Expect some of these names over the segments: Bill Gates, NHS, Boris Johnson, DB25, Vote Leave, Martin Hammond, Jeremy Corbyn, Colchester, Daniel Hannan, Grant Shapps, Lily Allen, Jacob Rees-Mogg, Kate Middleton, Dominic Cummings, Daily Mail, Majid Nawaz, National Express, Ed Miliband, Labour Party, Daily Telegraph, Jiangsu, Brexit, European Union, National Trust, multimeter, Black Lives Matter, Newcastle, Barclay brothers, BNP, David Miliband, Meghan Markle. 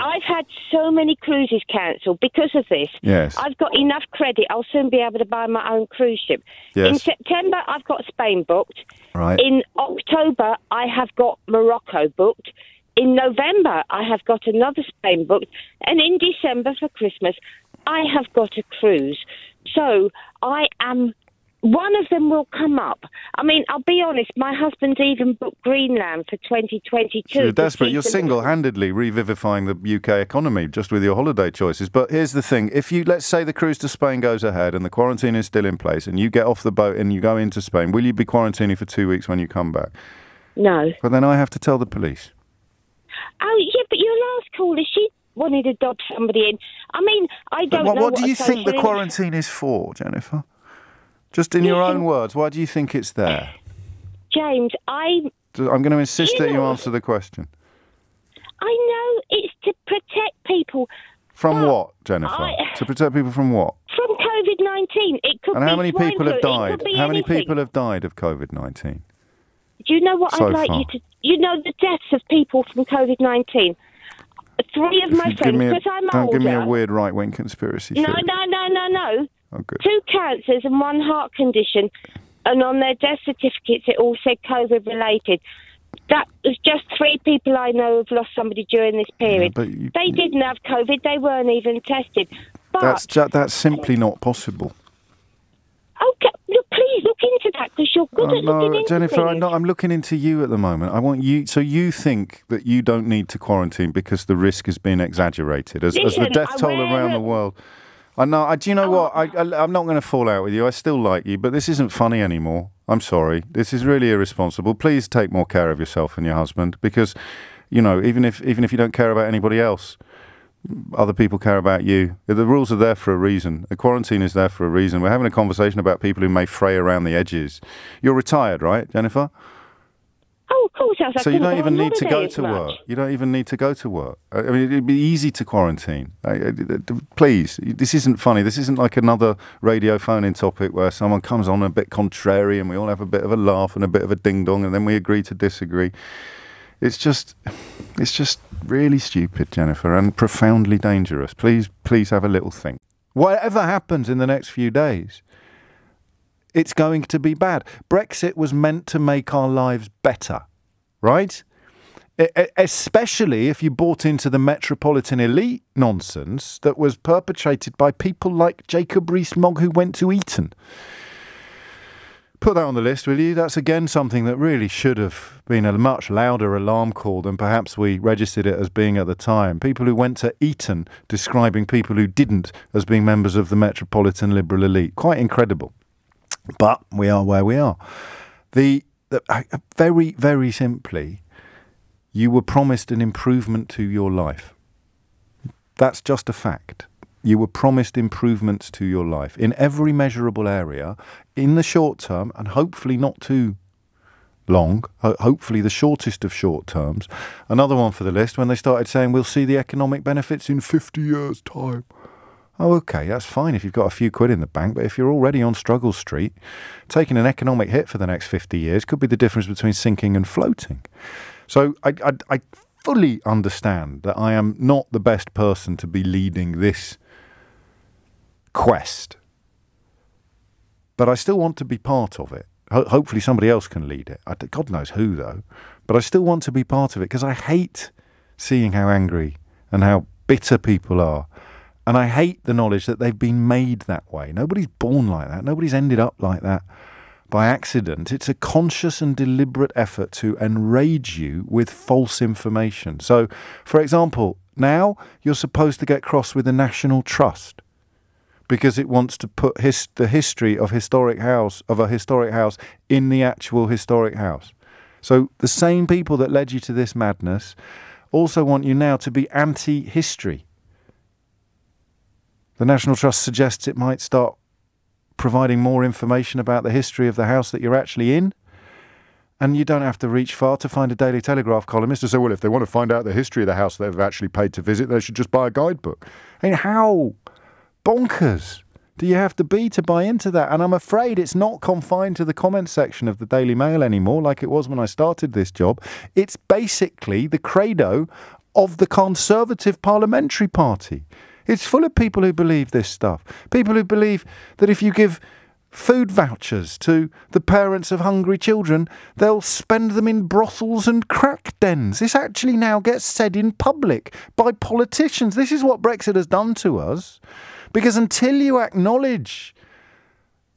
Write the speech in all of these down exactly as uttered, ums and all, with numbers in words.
I've had so many cruises cancelled because of this. Yes. I've got enough credit. I'll soon be able to buy my own cruise ship. Yes. In September, I've got Spain booked. Right. In October, I have got Morocco booked. In November, I have got another Spain booked. And in December for Christmas, I have got a cruise. So I am... One of them will come up. I mean, I'll be honest, my husband's even booked Greenland for twenty twenty-two. So you're desperate. You're single-handedly revivifying the U K economy just with your holiday choices. But here's the thing. If you, let's say the cruise to Spain goes ahead and the quarantine is still in place and you get off the boat and you go into Spain, will you be quarantining for two weeks when you come back? No. But then I have to tell the police. Oh, yeah, but your last caller, she wanted to dodge somebody in. I mean, I don't what, know what... What do you think the quarantine is for, Jennifer? Just in your own words, why do you think it's there? James, I... I'm going to insist that you answer the question. I know it's to protect people. From what, Jennifer? To protect people from what? From covid nineteen. It could be swine flu. And how many people have died? How many people have died of covid nineteen? Do you know what I'd like you to... You know the deaths of people from covid nineteen. Three of my friends, because I'm older... Don't give me a weird right-wing conspiracy theory. No, no, no, no, no. Oh, two cancers and one heart condition, and on their death certificates it all said COVID-related. That was just three people I know who've lost somebody during this period. Yeah, but you, they didn't have COVID, they weren't even tested. But that's, ju that's simply not possible. Okay, look, please look into that, because you're good oh, at no, looking into Jennifer, things. I'm, not, I'm looking into you at the moment. I want you. So you think that you don't need to quarantine because the risk has been exaggerated, as, Listen, as the death toll around the world... I know. I, do you know what? I, I, I'm not going to fall out with you. I still like you, but this isn't funny anymore. I'm sorry. This is really irresponsible. Please take more care of yourself and your husband, because, you know, even if even if you don't care about anybody else, other people care about you. The rules are there for a reason. The quarantine is there for a reason. We're having a conversation about people who may fray around the edges. You're retired, right, Jennifer? Oh, of course. I so you don't even need to go to work. You don't even need to go to work. I mean, it'd be easy to quarantine. Please, this isn't funny. This isn't like another radio phone-in topic where someone comes on a bit contrary and we all have a bit of a laugh and a bit of a ding-dong and then we agree to disagree. It's just, it's just really stupid, Jennifer, and profoundly dangerous. Please, please have a little think. Whatever happens in the next few days... It's going to be bad. Brexit was meant to make our lives better, right? Especially if you bought into the metropolitan elite nonsense that was perpetrated by people like Jacob Rees-Mogg, who went to Eton. Put that on the list, will you? That's again something that really should have been a much louder alarm call than perhaps we registered it as being at the time. People who went to Eton describing people who didn't as being members of the metropolitan liberal elite. Quite incredible. But we are where we are. The, the uh, very, very simply, you were promised an improvement to your life. That's just a fact. You were promised improvements to your life in every measurable area in the short term, and hopefully not too long, ho hopefully the shortest of short terms. Another one for the list, when they started saying we'll see the economic benefits in fifty years' time. Oh, OK, that's fine if you've got a few quid in the bank, but if you're already on struggle street, taking an economic hit for the next fifty years could be the difference between sinking and floating. So I, I, I fully understand that I am not the best person to be leading this quest, but I still want to be part of it. Ho- hopefully somebody else can lead it. I, God knows who, though. But I still want to be part of it, because I hate seeing how angry and how bitter people are. And I hate the knowledge that they've been made that way. Nobody's born like that. Nobody's ended up like that by accident. It's a conscious and deliberate effort to enrage you with false information. So, for example, now you're supposed to get cross with the National Trust because it wants to put his, the history of historic house of a historic house in the actual historic house. So the same people that led you to this madness also want you now to be anti-history. The National Trust suggests it might start providing more information about the history of the house that you're actually in. And you don't have to reach far to find a Daily Telegraph columnist to say, well, if they want to find out the history of the house they've actually paid to visit, they should just buy a guidebook. I mean, how bonkers do you have to be to buy into that? And I'm afraid it's not confined to the comments section of the Daily Mail anymore, like it was when I started this job. It's basically the credo of the Conservative Parliamentary Party. It's full of people who believe this stuff. People who believe that if you give food vouchers to the parents of hungry children, they'll spend them in brothels and crack dens. This actually now gets said in public by politicians. This is what Brexit has done to us. Because until you acknowledge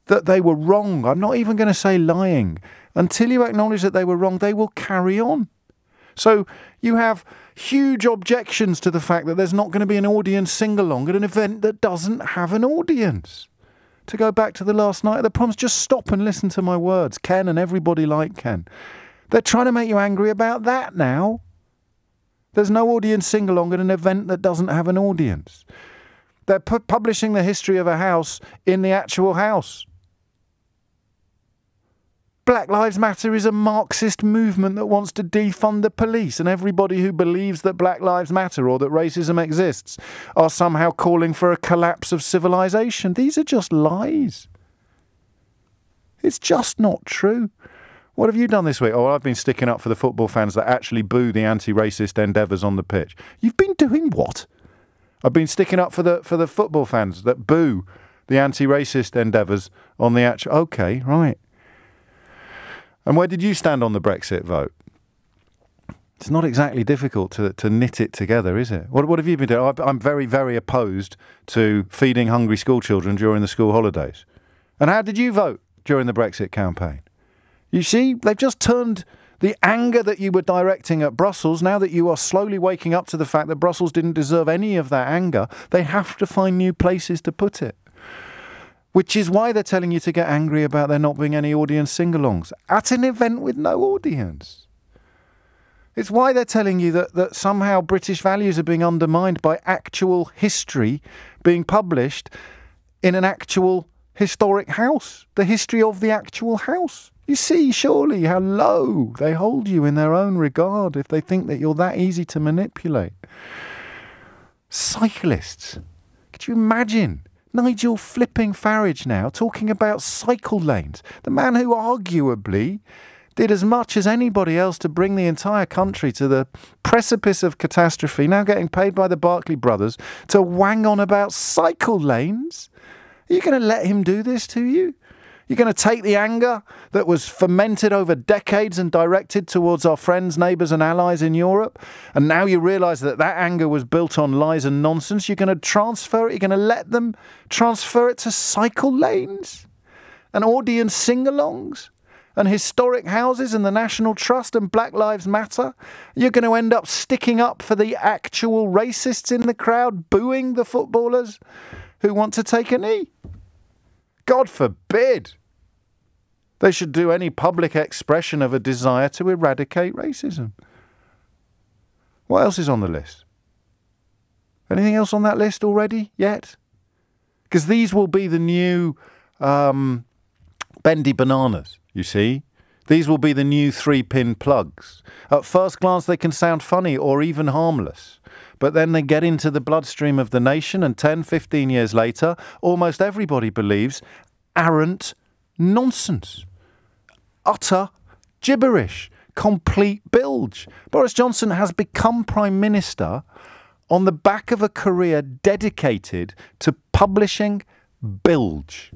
that they were wrong, I'm not even going to say lying, until you acknowledge that they were wrong, they will carry on. So you have huge objections to the fact that there's not going to be an audience sing-along at an event that doesn't have an audience. To go back to the last night of the proms, just stop and listen to my words, Ken, and everybody like Ken. They're trying to make you angry about that now. There's no audience sing-along at an event that doesn't have an audience. They're pu- publishing the history of a house in the actual house. Black Lives Matter is a Marxist movement that wants to defund the police, and everybody who believes that Black Lives Matter or that racism exists are somehow calling for a collapse of civilization. These are just lies. It's just not true. What have you done this week? Oh, I've been sticking up for the football fans that actually boo the anti-racist endeavours on the pitch. You've been doing what? I've been sticking up for the for the football fans that boo the anti-racist endeavours on the actual... Okay, right. And where did you stand on the Brexit vote? It's not exactly difficult to, to knit it together, is it? What, what have you been doing? I'm very, very opposed to feeding hungry school children during the school holidays. And how did you vote during the Brexit campaign? You see, they've just turned the anger that you were directing at Brussels, now that you are slowly waking up to the fact that Brussels didn't deserve any of that anger, they have to find new places to put it. Which is why they're telling you to get angry about there not being any audience sing-alongs at an event with no audience. It's why they're telling you that, that somehow British values are being undermined by actual history being published in an actual historic house. The history of the actual house. You see, surely, how low they hold you in their own regard if they think that you're that easy to manipulate. Cyclists. Could you imagine? Nigel flipping Farage now, talking about cycle lanes. The man who arguably did as much as anybody else to bring the entire country to the precipice of catastrophe, now getting paid by the Barclay brothers to wang on about cycle lanes. Are you going to let him do this to you? You're going to take the anger that was fermented over decades and directed towards our friends, neighbours and allies in Europe, and now you realise that that anger was built on lies and nonsense. You're going to transfer it. You're going to let them transfer it to cycle lanes and audience sing-alongs and historic houses and the National Trust and Black Lives Matter. You're going to end up sticking up for the actual racists in the crowd, booing the footballers who want to take a knee. God forbid they should do any public expression of a desire to eradicate racism. What else is on the list? Anything else on that list already yet? Because these will be the new um, bendy bananas, you see. These will be the new three-pin plugs. At first glance, they can sound funny or even harmless. But then they get into the bloodstream of the nation, and ten, fifteen years later, almost everybody believes arrant nonsense. Utter gibberish. Complete bilge. Boris Johnson has become Prime Minister on the back of a career dedicated to publishing bilge,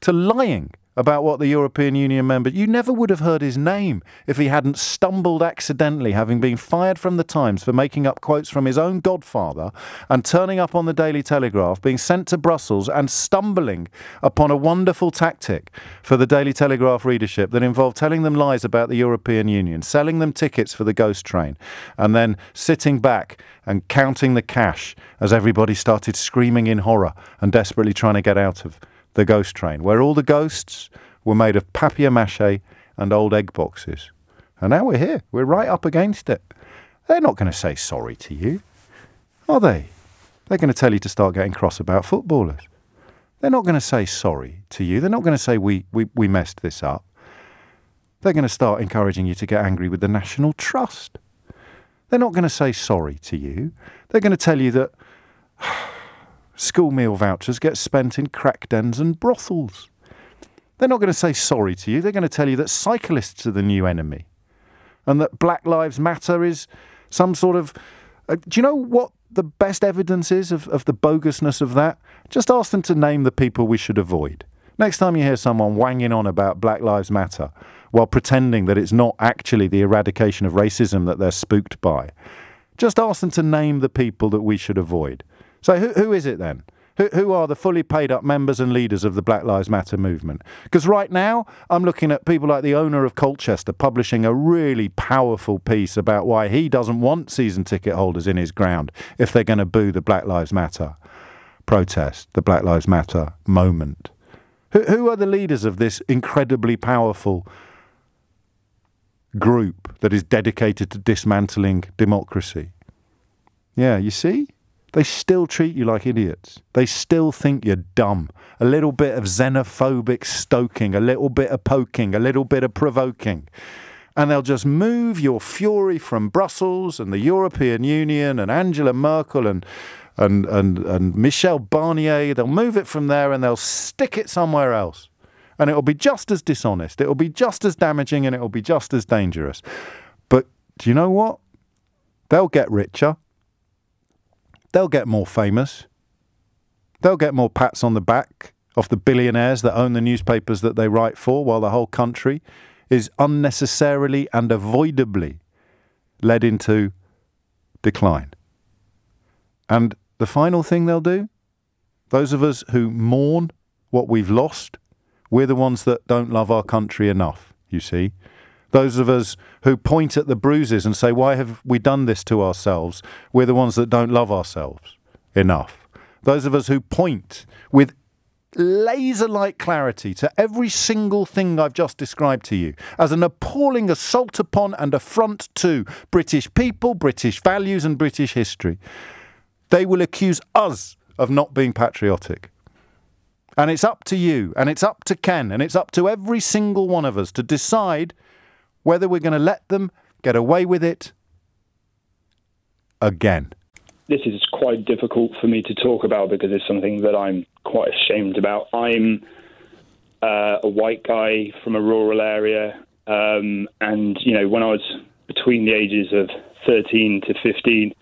to lying about what the European Union member... You never would have heard his name if he hadn't stumbled accidentally, having been fired from the Times for making up quotes from his own godfather and turning up on the Daily Telegraph, being sent to Brussels and stumbling upon a wonderful tactic for the Daily Telegraph readership that involved telling them lies about the European Union, selling them tickets for the ghost train, and then sitting back and counting the cash as everybody started screaming in horror and desperately trying to get out of the ghost train, where all the ghosts were made of papier-mâché and old egg boxes. And now we're here. We're right up against it. They're not going to say sorry to you, are they? They're going to tell you to start getting cross about footballers. They're not going to say sorry to you. They're not going to say we, we, we messed this up. They're going to start encouraging you to get angry with the National Trust. They're not going to say sorry to you. They're going to tell you that... school meal vouchers get spent in crack dens and brothels. They're not going to say sorry to you. They're going to tell you that cyclists are the new enemy and that Black Lives Matter is some sort of Uh, do you know what the best evidence is of, of the bogusness of that? Just ask them to name the people we should avoid. Next time you hear someone wanging on about Black Lives Matter while pretending that it's not actually the eradication of racism that they're spooked by, just ask them to name the people that we should avoid. So who, who is it then? Who, who are the fully paid up members and leaders of the Black Lives Matter movement? Because right now, I'm looking at people like the owner of Colchester publishing a really powerful piece about why he doesn't want season ticket holders in his ground if they're going to boo the Black Lives Matter protest, the Black Lives Matter moment. Who, who are the leaders of this incredibly powerful group that is dedicated to dismantling democracy? Yeah, you see? They still treat you like idiots. They still think you're dumb. A little bit of xenophobic stoking, a little bit of poking, a little bit of provoking. And they'll just move your fury from Brussels and the European Union and Angela Merkel and, and, and, and Michel Barnier. They'll move it from there and they'll stick it somewhere else. And it'll be just as dishonest. It'll be just as damaging and it'll be just as dangerous. But do you know what? They'll get richer. They'll get more famous. They'll get more pats on the back off the billionaires that own the newspapers that they write for, while the whole country is unnecessarily and avoidably led into decline. And the final thing they'll do, those of us who mourn what we've lost, we're the ones that don't love our country enough, you see. Those of us who point at the bruises and say, why have we done this to ourselves? We're the ones that don't love ourselves enough. Those of us who point with laser-like clarity to every single thing I've just described to you as an appalling assault upon and affront to British people, British values and British history. They will accuse us of not being patriotic. And it's up to you, and it's up to Ken, and it's up to every single one of us to decide whether we're going to let them get away with it again. This is quite difficult for me to talk about because it's something that I'm quite ashamed about. I'm uh, a white guy from a rural area. Um, and, you know, when I was between the ages of thirteen to fifteen,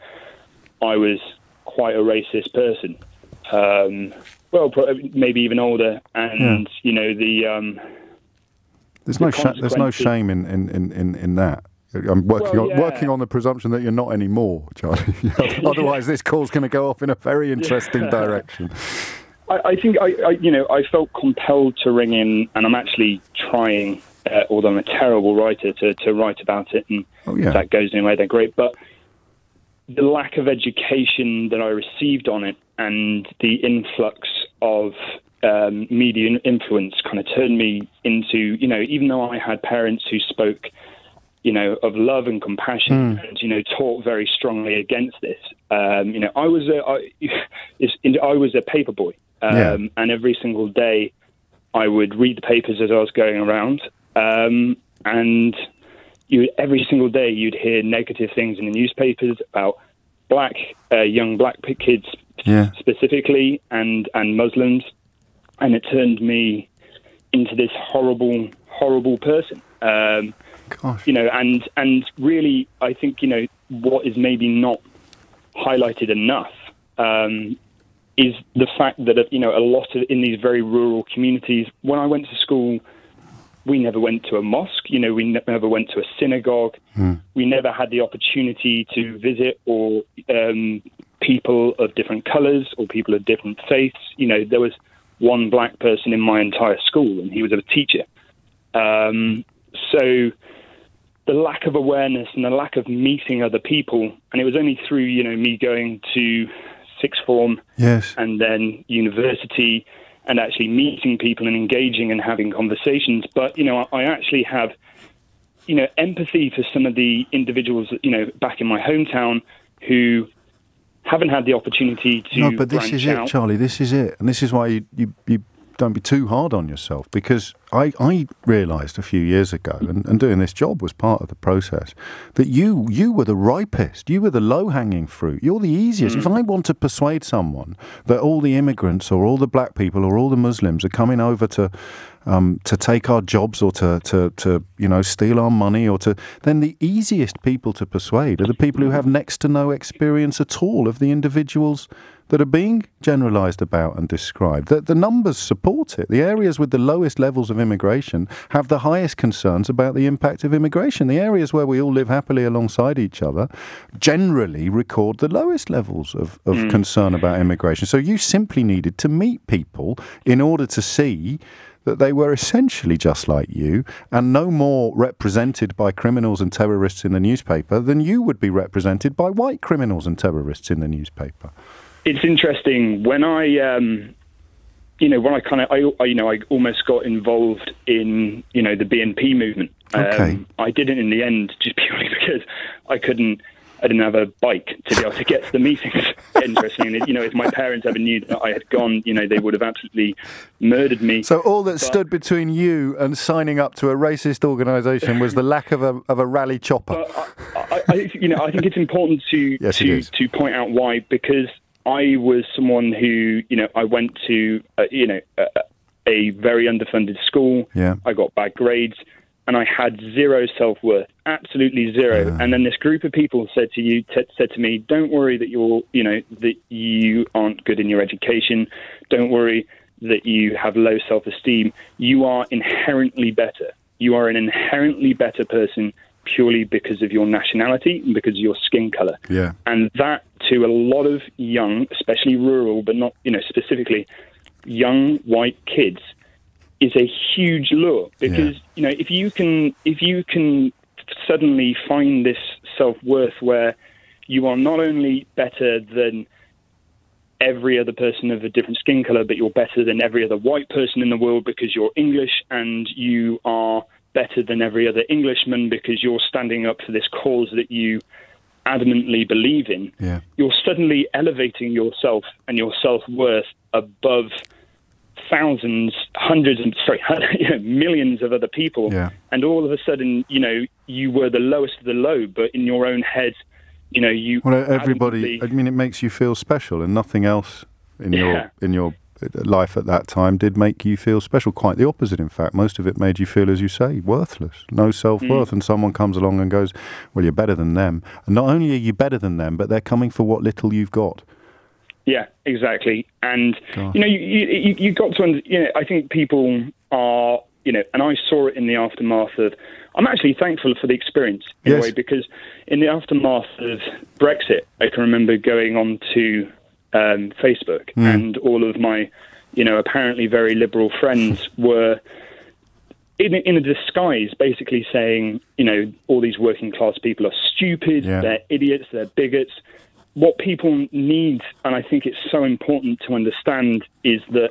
I was quite a racist person. Um, well, maybe even older. And, yeah. you know, the... Um, There's no, sh there's no shame in, in, in, in, in that. I'm working, well, yeah. on, working on the presumption that you're not anymore, Charlie. Otherwise, this call's going to go off in a very interesting yeah. direction. I, I think, I, I, you know, I felt compelled to ring in, and I'm actually trying, uh, although I'm a terrible writer, to, to write about it, and oh, yeah. if that goes anywhere, they're great. But the lack of education that I received on it and the influx of... Um, media influence kind of turned me into, you know, even though I had parents who spoke, you know, of love and compassion mm. and, you know, taught very strongly against this. Um, you know, I was a, I, I was a paper boy. Um, yeah. And every single day I would read the papers as I was going around. Um, and you, every single day you'd hear negative things in the newspapers about black, uh, young black kids yeah. specifically and, and Muslims. And it turned me into this horrible, horrible person. Um, Gosh. You know, and and really, I think, you know, what is maybe not highlighted enough um, is the fact that, you know, a lot of, in these very rural communities, when I went to school, we never went to a mosque, you know, we ne never went to a synagogue. Hmm. We never had the opportunity to visit or um, people of different colors or people of different faiths. You know, there was... one black person in my entire school, and he was a teacher. Um, so the lack of awareness and the lack of meeting other people, and it was only through, you know, me going to sixth form yes. and then university and actually meeting people and engaging and having conversations. But, you know, I, I actually have, you know, empathy for some of the individuals, you know, back in my hometown who... haven't had the opportunity to. No, but this is it, Charlie. This is it, and this is why you you, you don't be too hard on yourself, because I, I realised a few years ago, and, and doing this job was part of the process, that you you were the ripest, you were the low-hanging fruit, you're the easiest. Mm. If I want to persuade someone that all the immigrants or all the black people or all the Muslims are coming over to um, to take our jobs or to, to, to you know steal our money or to, then the easiest people to persuade are the people who have next to no experience at all of the individuals that are being generalised about and described. The, the numbers support it. The areas with the lowest levels of immigration have the highest concerns about the impact of immigration. The areas where we all live happily alongside each other generally record the lowest levels of, of mm. concern about immigration. So you simply needed to meet people in order to see that they were essentially just like you and no more represented by criminals and terrorists in the newspaper than you would be represented by white criminals and terrorists in the newspaper. It's interesting when I, um, you know, when I kind of, I, I, you know, I almost got involved in, you know, the B N P movement. Okay. Um, I didn't in the end, just purely because I couldn't, I didn't have a bike to be able to get to the meetings. Interesting, and, you know, if my parents ever knew that I had gone, you know, they would have absolutely murdered me. So all that but, stood between you and signing up to a racist organisation was the lack of a of a rally chopper. I, I, you know, I think it's important to yes, to to point out why, because I was someone who, you know, I went to, uh, you know, uh, a very underfunded school. Yeah. I got bad grades, and I had zero self-worth, absolutely zero. Yeah. And then this group of people said to you, t said to me, "Don't worry that you're, you know, that you aren't good in your education. Don't worry that you have low self-esteem. You are inherently better. You are an inherently better person." Purely because of your nationality and because of your skin colour. Yeah. And that, to a lot of young, especially rural, but not, you know, specifically, young white kids, is a huge lure. Because, yeah. you know, if you can, if you can suddenly find this self-worth where you are not only better than every other person of a different skin colour, but you're better than every other white person in the world because you're English, and you are better than every other Englishman because you're standing up for this cause that you adamantly believe in, yeah. you're suddenly elevating yourself and your self-worth above thousands, hundreds, and sorry, you know, millions of other people. Yeah. And all of a sudden, you know, you were the lowest of the low, but in your own head, you know, you... Well, everybody, I mean, it makes you feel special, and nothing else in yeah. your in your... life at that time did make you feel special. Quite the opposite, in fact. Most of it made you feel, as you say, worthless, no self-worth. Mm. And someone comes along and goes, well, you're better than them. And not only are you better than them, but they're coming for what little you've got. Yeah, exactly. And, God. you know, you, you, you got to, you know, I think people are, you know, and I saw it in the aftermath of, I'm actually thankful for the experience, in yes. a way, because in the aftermath of Brexit, I can remember going on to Um, Facebook, mm. and all of my, you know, apparently very liberal friends were in, in a disguise basically saying, you know, all these working class people are stupid, yeah. they're idiots, they're bigots. What people need, and I think it's so important to understand, is that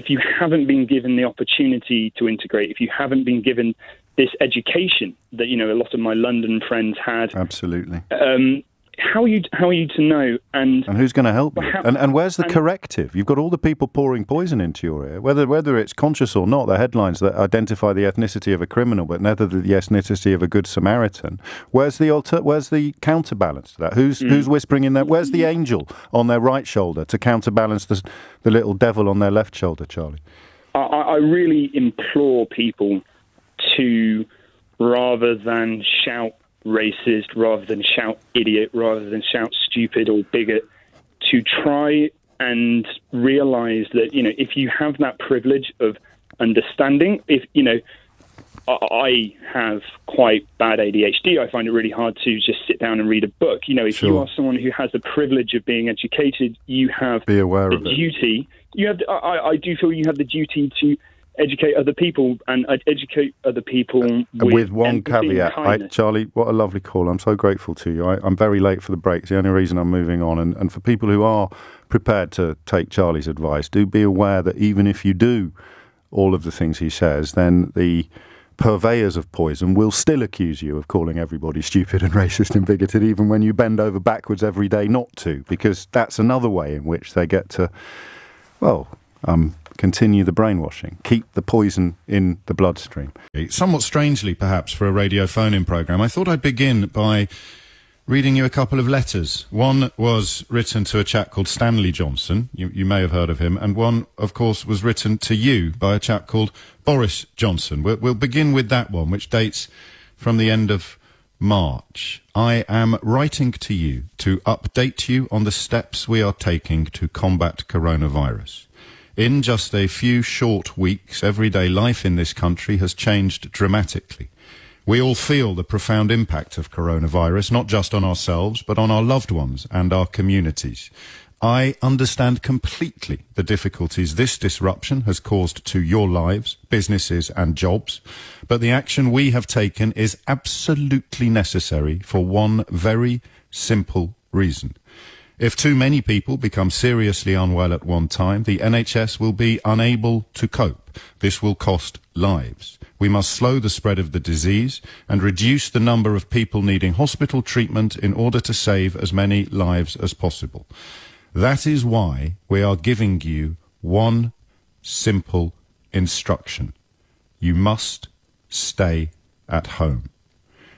if you haven't been given the opportunity to integrate, if you haven't been given this education that, you know, a lot of my London friends had. Absolutely. Um, How are you? How are you to know? And and who's going to help you? How, and and where's the and, corrective? You've got all the people pouring poison into your ear, whether whether it's conscious or not. The headlines that identify the ethnicity of a criminal, but never the ethnicity of a good Samaritan. Where's the alter, Where's the counterbalance to that? Who's mm. who's whispering in there? Where's the angel on their right shoulder to counterbalance the the little devil on their left shoulder, Charlie? I, I really implore people to, rather than shout racist, rather than shout idiot, rather than shout stupid or bigot, to try and realize that, you know, if you have that privilege of understanding, if, you know, I have quite bad A D H D, I find it really hard to just sit down and read a book. You know, if sure. you are someone who has the privilege of being educated, you have Be aware the of duty. It. You have, the, I, I do feel you have the duty to educate other people, and educate other people uh, with, with one caveat. I, Charlie, what a lovely call. I'm so grateful to you. I, I'm very late for the break. It's the only reason I'm moving on. And, and for people who are prepared to take Charlie's advice, do be aware that even if you do all of the things he says, then the purveyors of poison will still accuse you of calling everybody stupid and racist and bigoted, even when you bend over backwards every day not to, because that's another way in which they get to, well, um, continue the brainwashing, keep the poison in the bloodstream. Somewhat strangely, perhaps, for a radio phone-in programme, I thought I'd begin by reading you a couple of letters. One was written to a chap called Stanley Johnson, you, you may have heard of him, and one, of course, was written to you by a chap called Boris Johnson. We'll, we'll begin with that one, which dates from the end of March. I am writing to you to update you on the steps we are taking to combat coronavirus. In just a few short weeks, everyday life in this country has changed dramatically. We all feel the profound impact of coronavirus, not just on ourselves, but on our loved ones and our communities. I understand completely the difficulties this disruption has caused to your lives, businesses and jobs, but the action we have taken is absolutely necessary for one very simple reason. If too many people become seriously unwell at one time, the N H S will be unable to cope. This will cost lives. We must slow the spread of the disease and reduce the number of people needing hospital treatment in order to save as many lives as possible. That is why we are giving you one simple instruction. You must stay at home.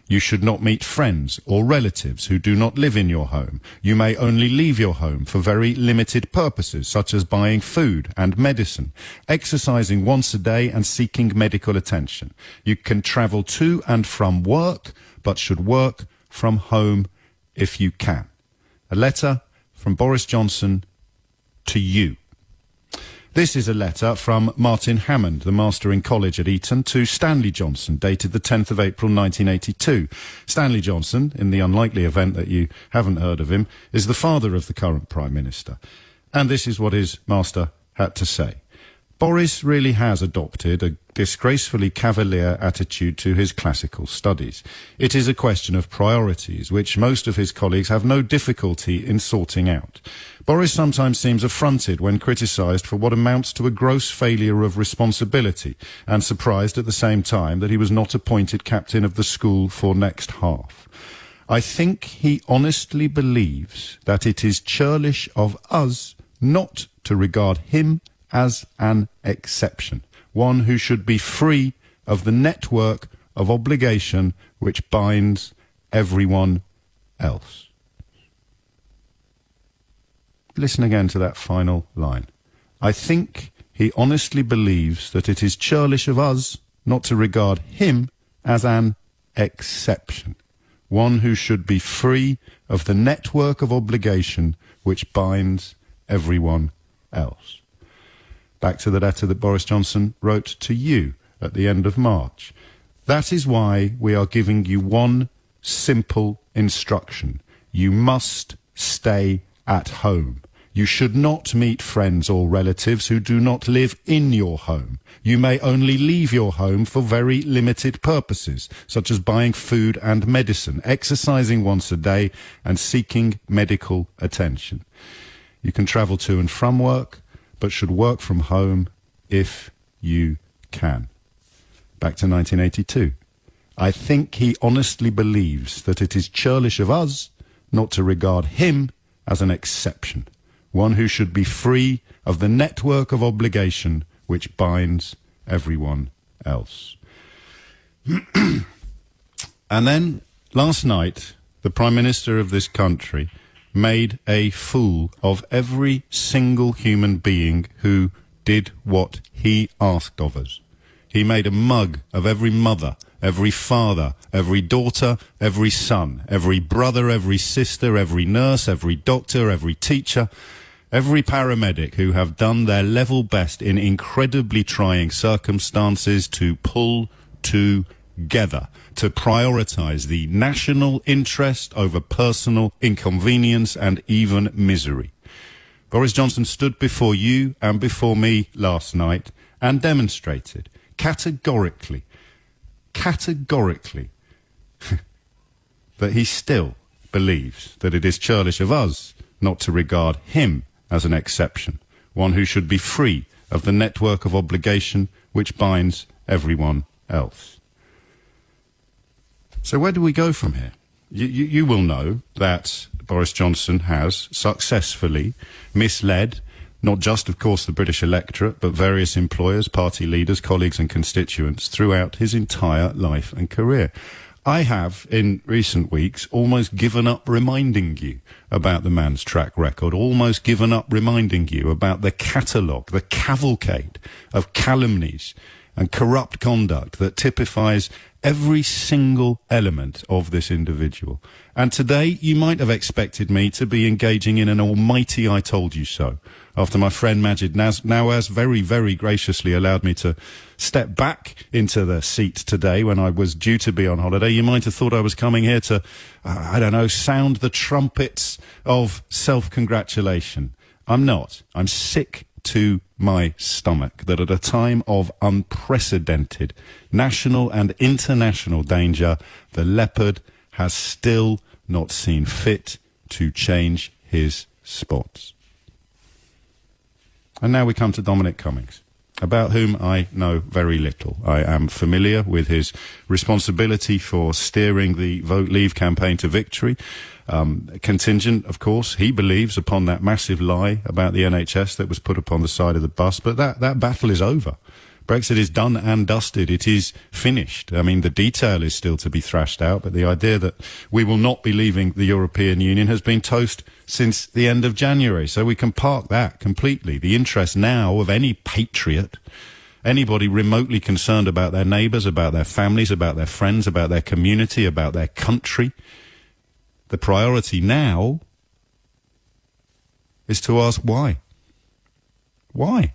You should not meet friends or relatives who do not live in your home. You may only leave your home for very limited purposes, such as buying food and medicine, exercising once a day and seeking medical attention. You can travel to and from work, but should work from home if you can. A letter from Boris Johnson to you. This is a letter from Martin Hammond, the master in college at Eton, to Stanley Johnson, dated the tenth of April nineteen eighty-two. Stanley Johnson, in the unlikely event that you haven't heard of him, is the father of the current Prime Minister. And this is what his master had to say. Boris really has adopted a disgracefully cavalier attitude to his classical studies. It is a question of priorities, which most of his colleagues have no difficulty in sorting out. Boris sometimes seems affronted when criticised for what amounts to a gross failure of responsibility, and surprised at the same time that he was not appointed captain of the school for next half. I think he honestly believes that it is churlish of us not to regard him as an exception, one who should be free of the network of obligation which binds everyone else. Listen again to that final line. I think he honestly believes that it is churlish of us not to regard him as an exception, one who should be free of the network of obligation which binds everyone else. Back to the letter that Boris Johnson wrote to you at the end of March. That is why we are giving you one simple instruction. You must stay at home. You should not meet friends or relatives who do not live in your home. You may only leave your home for very limited purposes, such as buying food and medicine, exercising once a day, and seeking medical attention. You can travel to and from work, but should work from home if you can. Back to nineteen eighty-two. I think he honestly believes that it is churlish of us not to regard him as an exception, one who should be free of the network of obligation which binds everyone else. And then, last night, the Prime Minister of this country made a fool of every single human being who did what he asked of us. He made a mug of every mother, every father, every daughter, every son, every brother, every sister, every nurse, every doctor, every teacher, every paramedic who have done their level best in incredibly trying circumstances to pull to together, to prioritise the national interest over personal inconvenience and even misery. Boris Johnson stood before you and before me last night and demonstrated categorically, categorically, that he still believes that it is churlish of us not to regard him as an exception, one who should be free of the network of obligation which binds everyone else. So where do we go from here? You, you, you will know that Boris Johnson has successfully misled not just, of course, the British electorate, but various employers, party leaders, colleagues and constituents throughout his entire life and career. I have, in recent weeks, almost given up reminding you about the man's track record, almost given up reminding you about the catalogue, the cavalcade of calumnies and corrupt conduct that typifies every single element of this individual. And today, you might have expected me to be engaging in an almighty I told you so, after my friend Majid Nawaz very, very graciously allowed me to step back into the seat today when I was due to be on holiday. You might have thought I was coming here to, uh, I don't know, sound the trumpets of self-congratulation. I'm not. I'm sick to my stomach that at a time of unprecedented national and international danger, the leopard has still not seen fit to change his spots. And now we come to Dominic Cummings, about whom I know very little. I am familiar with his responsibility for steering the Vote Leave campaign to victory. Um, contingent, of course, he believes upon that massive lie about the N H S that was put upon the side of the bus. But that, that battle is over. Brexit is done and dusted. It is finished. I mean, the detail is still to be thrashed out, but the idea that we will not be leaving the European Union has been toast since the end of January. So we can park that completely. The interest now of any patriot, anybody remotely concerned about their neighbours, about their families, about their friends, about their community, about their country, the priority now is to ask why. Why?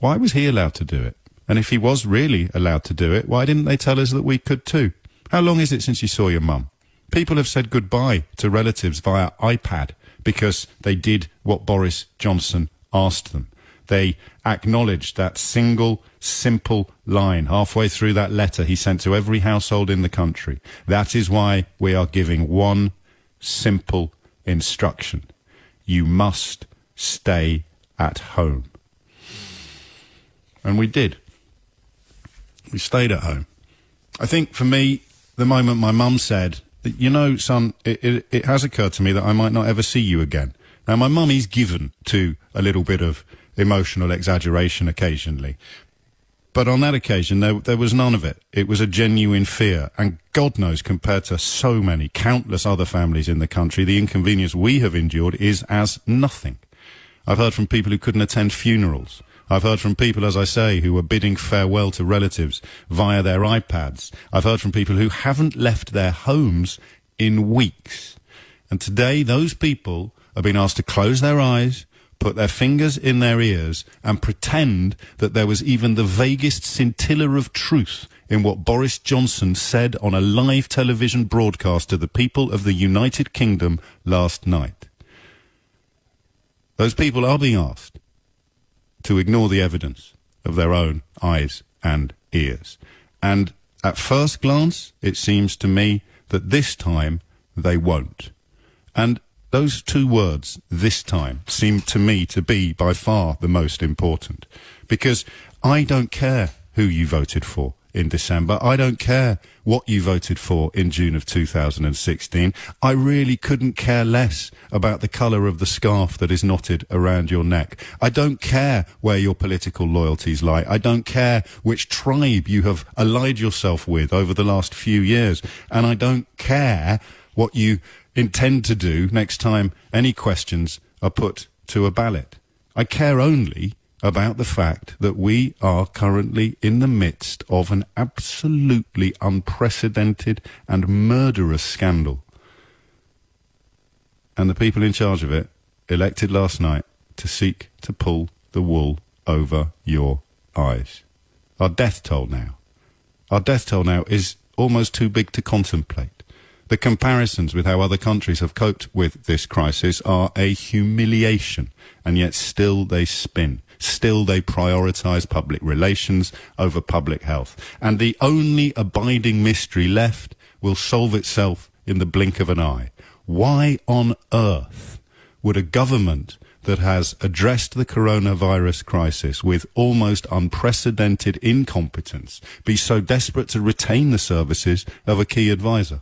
Why was he allowed to do it? And if he was really allowed to do it, why didn't they tell us that we could too? How long is it since you saw your mum? People have said goodbye to relatives via iPad because they did what Boris Johnson asked them. They acknowledged that single, simple line halfway through that letter he sent to every household in the country. That is why we are giving one simple instruction. You must stay at home. And we did. We stayed at home. I think for me, the moment my mum said, you know, son, it, it, it has occurred to me that I might not ever see you again. Now, my mum is given to a little bit of emotional exaggeration occasionally. But on that occasion, there, there was none of it. It was a genuine fear. And God knows, compared to so many, countless other families in the country, the inconvenience we have endured is as nothing. I've heard from people who couldn't attend funerals. I've heard from people, as I say, who are bidding farewell to relatives via their iPads. I've heard from people who haven't left their homes in weeks. And today, those people have been asked to close their eyes, put their fingers in their ears, and pretend that there was even the vaguest scintilla of truth in what Boris Johnson said on a live television broadcast to the people of the United Kingdom last night. Those people are being asked to ignore the evidence of their own eyes and ears. And at first glance, it seems to me that this time they won't. And those two words, this time, seem to me to be by far the most important. Because I don't care who you voted for in December. I don't care what you voted for in June of two thousand sixteen. I really couldn't care less about the colour of the scarf that is knotted around your neck. I don't care where your political loyalties lie. I don't care which tribe you have allied yourself with over the last few years. And I don't care what you intend to do next time any questions are put to a ballot. I care only about the fact that we are currently in the midst of an absolutely unprecedented and murderous scandal. And the people in charge of it elected last night to seek to pull the wool over your eyes. Our death toll now. Our death toll now is almost too big to contemplate. The comparisons with how other countries have coped with this crisis are a humiliation, and yet still they spin. Still they prioritise public relations over public health. And the only abiding mystery left will solve itself in the blink of an eye. Why on earth would a government that has addressed the coronavirus crisis with almost unprecedented incompetence be so desperate to retain the services of a key advisor?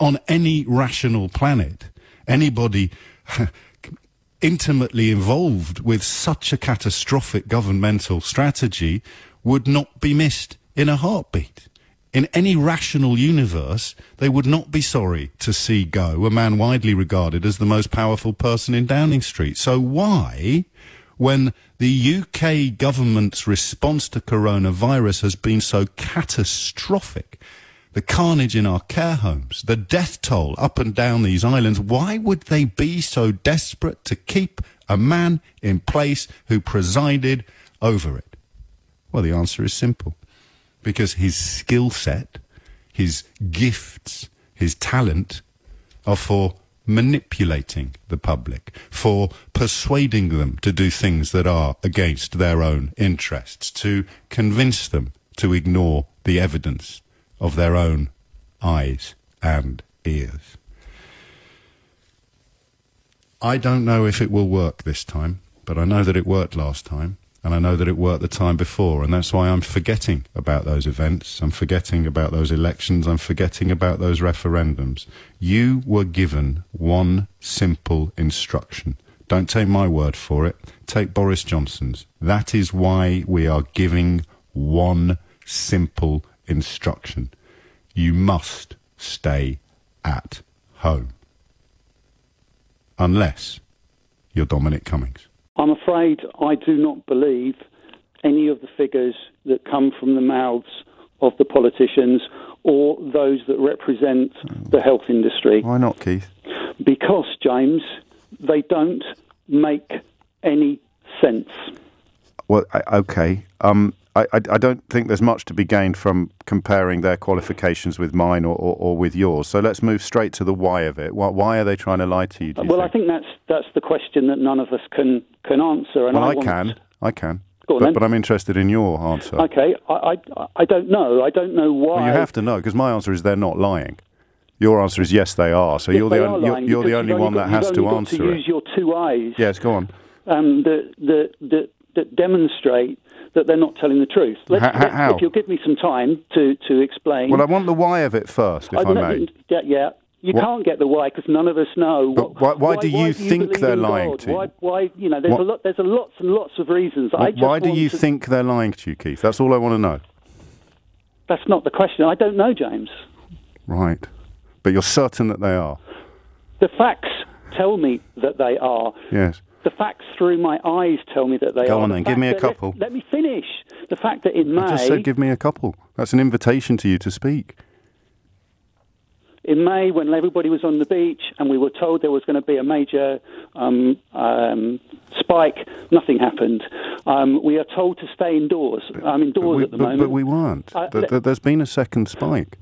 On any rational planet, anybody intimately involved with such a catastrophic governmental strategy would not be missed in a heartbeat. In any rational universe, they would not be sorry to see go a man widely regarded as the most powerful person in Downing Street. So why, when the U K government's response to coronavirus has been so catastrophic, the carnage in our care homes, the death toll up and down these islands, why would they be so desperate to keep a man in place who presided over it? Well, the answer is simple. Because his skill set, his gifts, his talent are for manipulating the public, for persuading them to do things that are against their own interests, to convince them to ignore the evidence of their own eyes and ears. I don't know if it will work this time, but I know that it worked last time. And I know that it worked the time before, and that's why I'm forgetting about those events, I'm forgetting about those elections, I'm forgetting about those referendums. You were given one simple instruction. Don't take my word for it, take Boris Johnson's. That is why we are giving one simple instruction. You must stay at home. Unless you're Dominic Cummings. I'm afraid I do not believe any of the figures that come from the mouths of the politicians or those that represent the health industry. Why not, Keith? Because, James, they don't make any sense. Well, I, OK. Um, I, I, I don't think there's much to be gained from comparing their qualifications with mine or, or, or with yours. So let's move straight to the why of it. Why, why are they trying to lie to you, do you well, think? I think that's that's the question that none of us can, can answer. And well, I, I want... can. I can. Go on, but, then. But I'm interested in your answer. OK. I, I, I don't know. I don't know why. Well, you have to know, because my answer is they're not lying. Your answer is yes, they are. So yes, you're the only, lying, you're, you're the only one got, that has to answer to it. Use your two eyes. Yes, go on. Um, the, the, the, that demonstrate that they're not telling the truth. Let's, how, let's, how? If you'll give me some time to, to explain... Well, I want the why of it first, if I, I may. Yeah, yeah. You what? Can't get the why because none of us know. What, why, why, why do you why think do you they're lying God? To you? Why, why, you know, there's, a lot, there's a lots and lots of reasons. Well, I just why do you to... think they're lying to you, Keith? That's all I want to know. That's not the question. I don't know, James. Right. But you're certain that they are? The facts tell me that they are. Yes. The facts through my eyes tell me that they are. Go on then, give me a couple. Let, let me finish. The fact that in May... I just said give me a couple. That's an invitation to you to speak. In May, when everybody was on the beach and we were told there was going to be a major um, um, spike, nothing happened. Um, we are told to stay indoors. I'm indoors we, at the but, moment. But we weren't. Uh, the, the, there's been a second spike.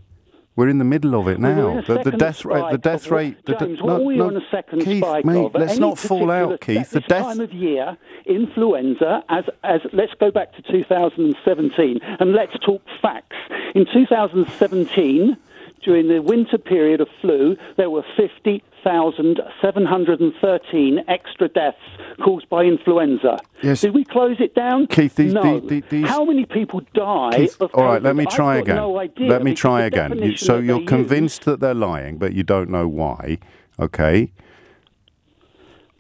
We're in the middle of it now. The, the death rate, the death of, rate. The James, de what no, were you no, on a second Keith, spike mate, of? Let's not fall out, Keith. The death time of year, influenza. As as let's go back to two thousand seventeen and let's talk facts. In two thousand seventeen, during the winter period of flu, there were fifty thousand seven hundred thirteen extra deaths caused by influenza. Yes. Did we close it down? Keith, these, no. these, these, How many people die Keith, of COVID? All right, let me try again. No idea let me try again. You, so you're convinced use. that they're lying, but you don't know why. Okay.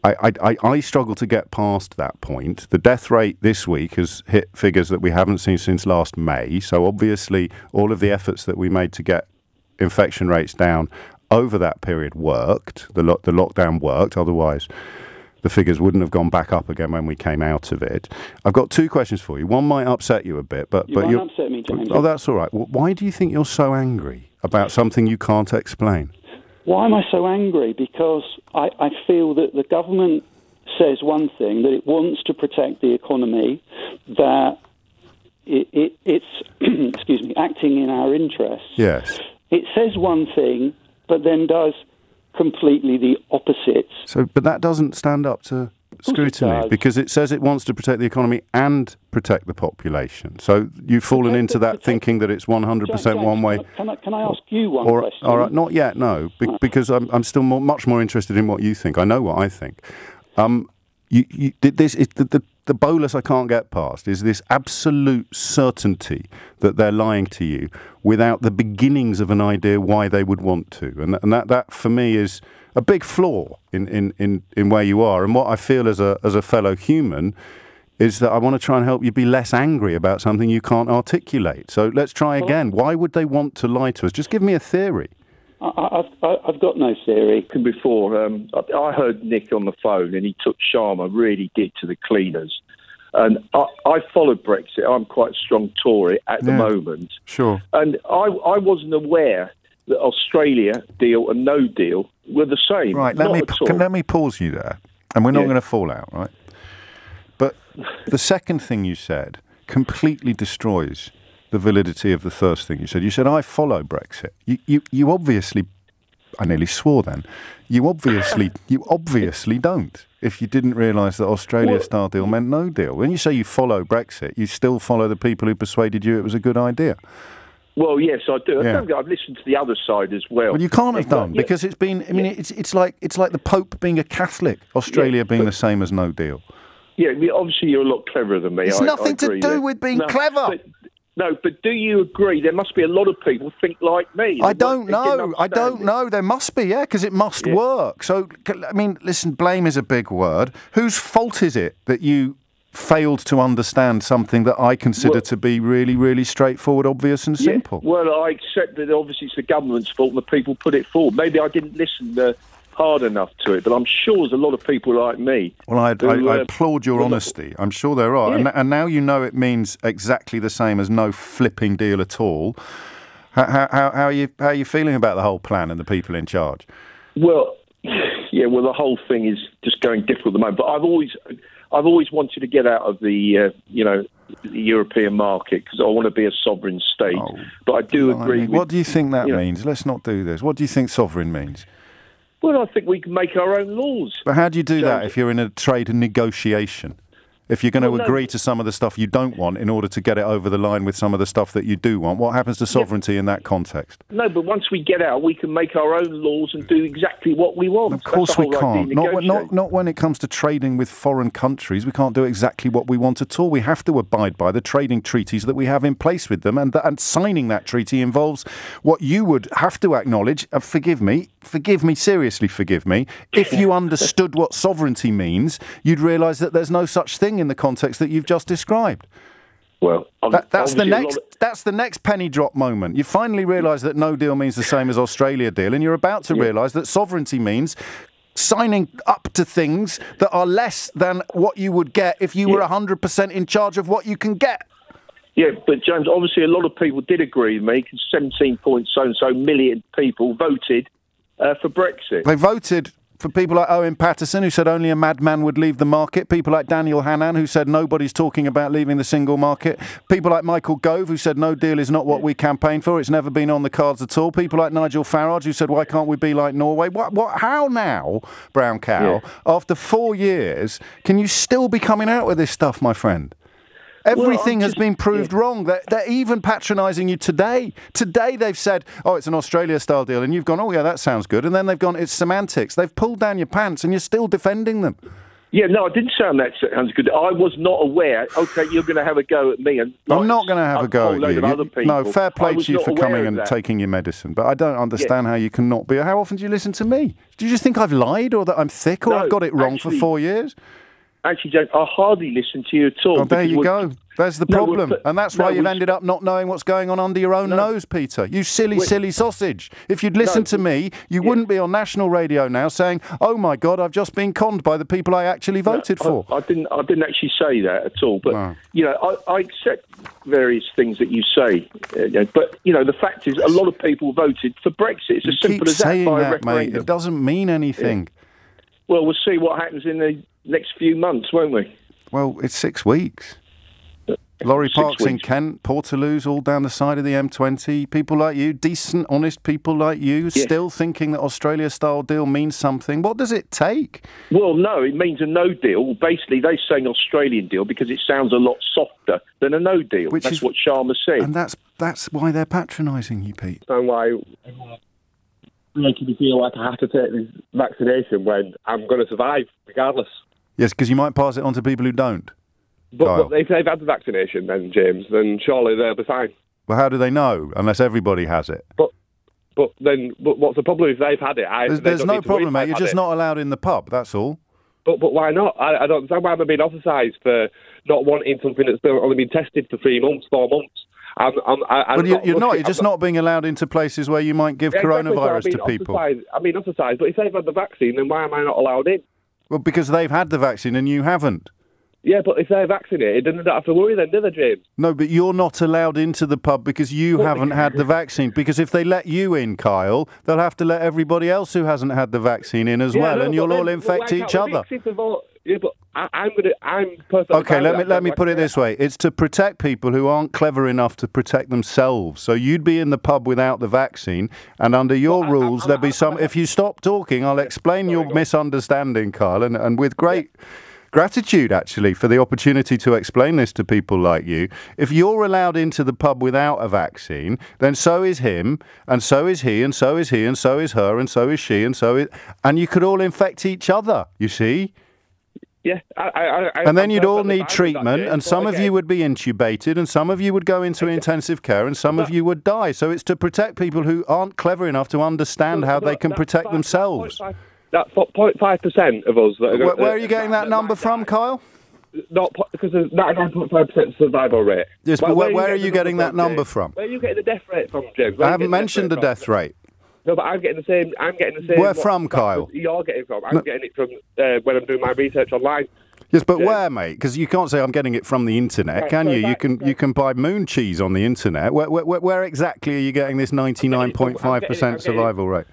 I, I, I struggle to get past that point. The death rate this week has hit figures that we haven't seen since last May. So obviously all of the efforts that we made to get infection rates down over that period worked. The, lo the lockdown worked. Otherwise, the figures wouldn't have gone back up again when we came out of it. I've got two questions for you. One might upset you a bit, but you but you're upset me, James. Oh, that's all right. Well, why do you think you're so angry about something you can't explain? Why am I so angry? Because I, I feel that the government says one thing, that it wants to protect the economy, that it, it, it's excuse me, acting in our interests. Yes. It says one thing, but then does completely the opposite. So, but that doesn't stand up to scrutiny, it because it says it wants to protect the economy and protect the population. So you've fallen protect into that protect. thinking that it's one hundred percent one way. Can I, can I ask you one or, question? All right, not yet, no, be, because I'm, I'm still more, much more interested in what you think. I know what I think. Um, you, you, this is the, the, the bolus I can't get past is this absolute certainty that they're lying to you without the beginnings of an idea why they would want to. And, th and that, that, for me, is a big flaw in, in, in, in where you are. And what I feel as a, as a fellow human is that I want to try and help you be less angry about something you can't articulate. So let's try again. Why would they want to lie to us? Just give me a theory. I, I've, I've got no theory. Before, um, I heard Nick on the phone and he took Sharma, really did, to the cleaners. And I, I followed Brexit. I'm quite a strong Tory at the yeah, moment. Sure. And I, I wasn't aware that Australia deal and no deal were the same. Right, let, me, can, let me pause you there. And we're not yeah. going to fall out, right? But the second thing you said completely destroys the validity of the first thing you said. You said, I follow Brexit. You, you, you obviously, I nearly swore then, you obviously you obviously don't, if you didn't realise that Australia's Star Deal meant no deal. When you say you follow Brexit, you still follow the people who persuaded you it was a good idea. Well, yes, I do. Yeah. I don't, I've listened to the other side as well. Well, you can't have done, yeah. because it's been, I mean, yeah. it's, it's, like, it's like the Pope being a Catholic, Australia yeah, being the same as no deal. Yeah, obviously you're a lot cleverer than me. It's I, nothing I to do there. with being no, clever. But, No, but do you agree? There must be a lot of people think like me. I don't know. I don't know. There must be, yeah, because it must yeah. work. So, I mean, listen, blame is a big word. Whose fault is it that you failed to understand something that I consider well, to be really, really straightforward, obvious and simple? Yeah. Well, I accept that obviously it's the government's fault and the people put it forward. Maybe I didn't listen to... hard enough to it, but I'm sure there's a lot of people like me. Well, I, who, I, I uh, applaud your honesty. I'm sure there are. Yeah. And, and now you know it means exactly the same as no flipping deal at all. How, how, how, are you, how are you feeling about the whole plan and the people in charge? Well, yeah, well, the whole thing is just going difficult at the moment. But I've always, I've always wanted to get out of the, uh, you know, the European market because I want to be a sovereign state. Oh, but I do blimey. agree with... What do you think that you means? Know. Let's not do this. What do you think sovereign means? Well, I think we can make our own laws. But how do you do so, that if you're in a trade negotiation? If you're going well, to agree no. to some of the stuff you don't want in order to get it over the line with some of the stuff that you do want, what happens to sovereignty yeah. in that context? No, but once we get out, we can make our own laws and do exactly what we want. Of course we can't. Not, not, not when it comes to trading with foreign countries. We can't do exactly what we want at all. We have to abide by the trading treaties that we have in place with them, and, th and signing that treaty involves what you would have to acknowledge, and forgive me, forgive me, seriously forgive me, if you understood what sovereignty means, you'd realise that there's no such thing in the context that you've just described. Well, that, that's the next of... that's the next penny drop moment. You finally realise that no deal means the same as Australia deal, and you're about to yeah. realise that sovereignty means signing up to things that are less than what you would get if you yeah. were one hundred percent in charge of what you can get. Yeah, but James, obviously a lot of people did agree with me because seventeen point so and so million people voted uh, for Brexit. They voted... for people like Owen Paterson, who said only a madman would leave the market. People like Daniel Hannan, who said nobody's talking about leaving the single market. People like Michael Gove, who said no deal is not what we campaign for. It's never been on the cards at all. People like Nigel Farage, who said why can't we be like Norway? What? What? How now, Brown Cow? Yeah. After four years, can you still be coming out with this stuff, my friend? Everything well, has just, been proved yeah. wrong. They're, they're even patronising you today. Today they've said, oh, it's an Australia-style deal, and you've gone, oh, yeah, that sounds good, and then they've gone, it's semantics. They've pulled down your pants, and you're still defending them. Yeah, no, I didn't sound that sounds good. I was not aware. OK, you're going to have a go at me. And, like, I'm not going to have a go at you. Other people. No, fair play to you for coming and that. taking your medicine, but I don't understand yeah. how you cannot be. How often do you listen to me? Do you just think I've lied or that I'm thick or no, I've got it wrong actually, for four years? Actually, James, I hardly listen to you at all. Oh, there you go. There's the no, problem. And that's no, why you've ended up not knowing what's going on under your own no. nose, Peter. You silly, we're... silly sausage. If you'd listened no. to me, you yeah. wouldn't be on national radio now saying, oh, my God, I've just been conned by the people I actually voted no, I, for. I didn't I didn't actually say that at all. But, no. you know, I, I accept various things that you say. Uh, but, you know, the fact is a lot of people voted for Brexit. It's you as simple as that by that, a referendum. Mate. It doesn't mean anything. Yeah. Well, we'll see what happens in the next few months, won't we? Well, it's six weeks. Laurie six Parks weeks. in Kent, Portaloos, all down the side of the M twenty. People like you, decent, honest people like you, yes. still thinking that Australia-style deal means something. What does it take? Well, no, it means a no deal. Basically, they say an Australian deal because it sounds a lot softer than a no deal. Which that's is, what Sharma said. And that's that's why they're patronising you, Pete. Don't worry. Making me feel like I have to take this vaccination when I'm going to survive, regardless. Yes, because you might pass it on to people who don't. But, but if they've had the vaccination, then, James, then surely they'll be fine. Well, how do they know, unless everybody has it? But But then, but what's the problem if they've had it? I, there's there's no problem, mate. You're just it. not allowed in the pub, that's all. But but why not? I, I don't understand why I'm being ostracised for not wanting something that's only been tested for three months, four months. I'm, I'm, I'm well, you're not. not you're just not, not being allowed into places where you might give yeah, coronavirus exactly, so I mean, to people. I mean, ostracised. But if they've had the vaccine, then why am I not allowed in? Well, because they've had the vaccine and you haven't. Yeah, but if they're vaccinated, then they don't have to worry then, do they, James? No, but you're not allowed into the pub because you well, haven't had the vaccine. Because if they let you in, Kyle, they'll have to let everybody else who hasn't had the vaccine in as yeah, well, no, and you'll all then, infect well, each other. Yeah, but I, I'm gonna. I'm personally. Okay, let me let me put it this way: it's to protect people who aren't clever enough to protect themselves. So you'd be in the pub without the vaccine, and under your well, rules, I, I, there'd be some. I, I, if you stop talking, I'll explain sorry, your misunderstanding, Kyle, and, and with great. Yeah. Gratitude, actually, for the opportunity to explain this to people like you. If you're allowed into the pub without a vaccine, then so is him, and so is he, and so is he, and so is her, and so is she, and so is... And you could all infect each other, you see? Yeah. I, I, I, and then you'd all need treatment, and some of you would be intubated, and some of you would go into intensive care, and some of you would die. So it's to protect people who aren't clever enough to understand how they can protect themselves. That's zero point five percent of us. That are where, where are you getting that, that number from, Kyle? Not because there's ninety-nine point five percent survival rate. Yes, but where, where, where are you getting, are you getting that number from? Where are you getting the death rate from, James? Where I haven't mentioned the death rate. No, but I'm getting the same. I'm getting the same. Where from, Kyle? You're getting from. I'm no. getting it from uh, when I'm doing my research online. Yes, but yeah. where, mate? Because you can't say I'm getting it from the internet, right, can so you? You can right. you can buy moon cheese on the internet. Where, where, where exactly are you getting this ninety-nine point five percent survival rate?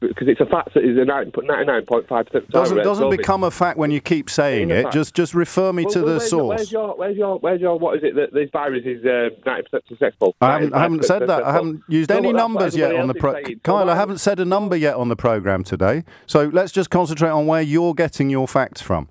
Because it's a fact that is a ninety-nine point five percent. Doesn't doesn't become a fact when you keep saying it. Fact. Just just refer me well, to well, the where's, source. Where's your where's your where's your what is it that this virus is ninety percent successful? I haven't, I haven't said that. I haven't used no, any numbers yet on the pro. Kyle, I haven't said a number yet on the programme today. So let's just concentrate on where you're getting your facts from.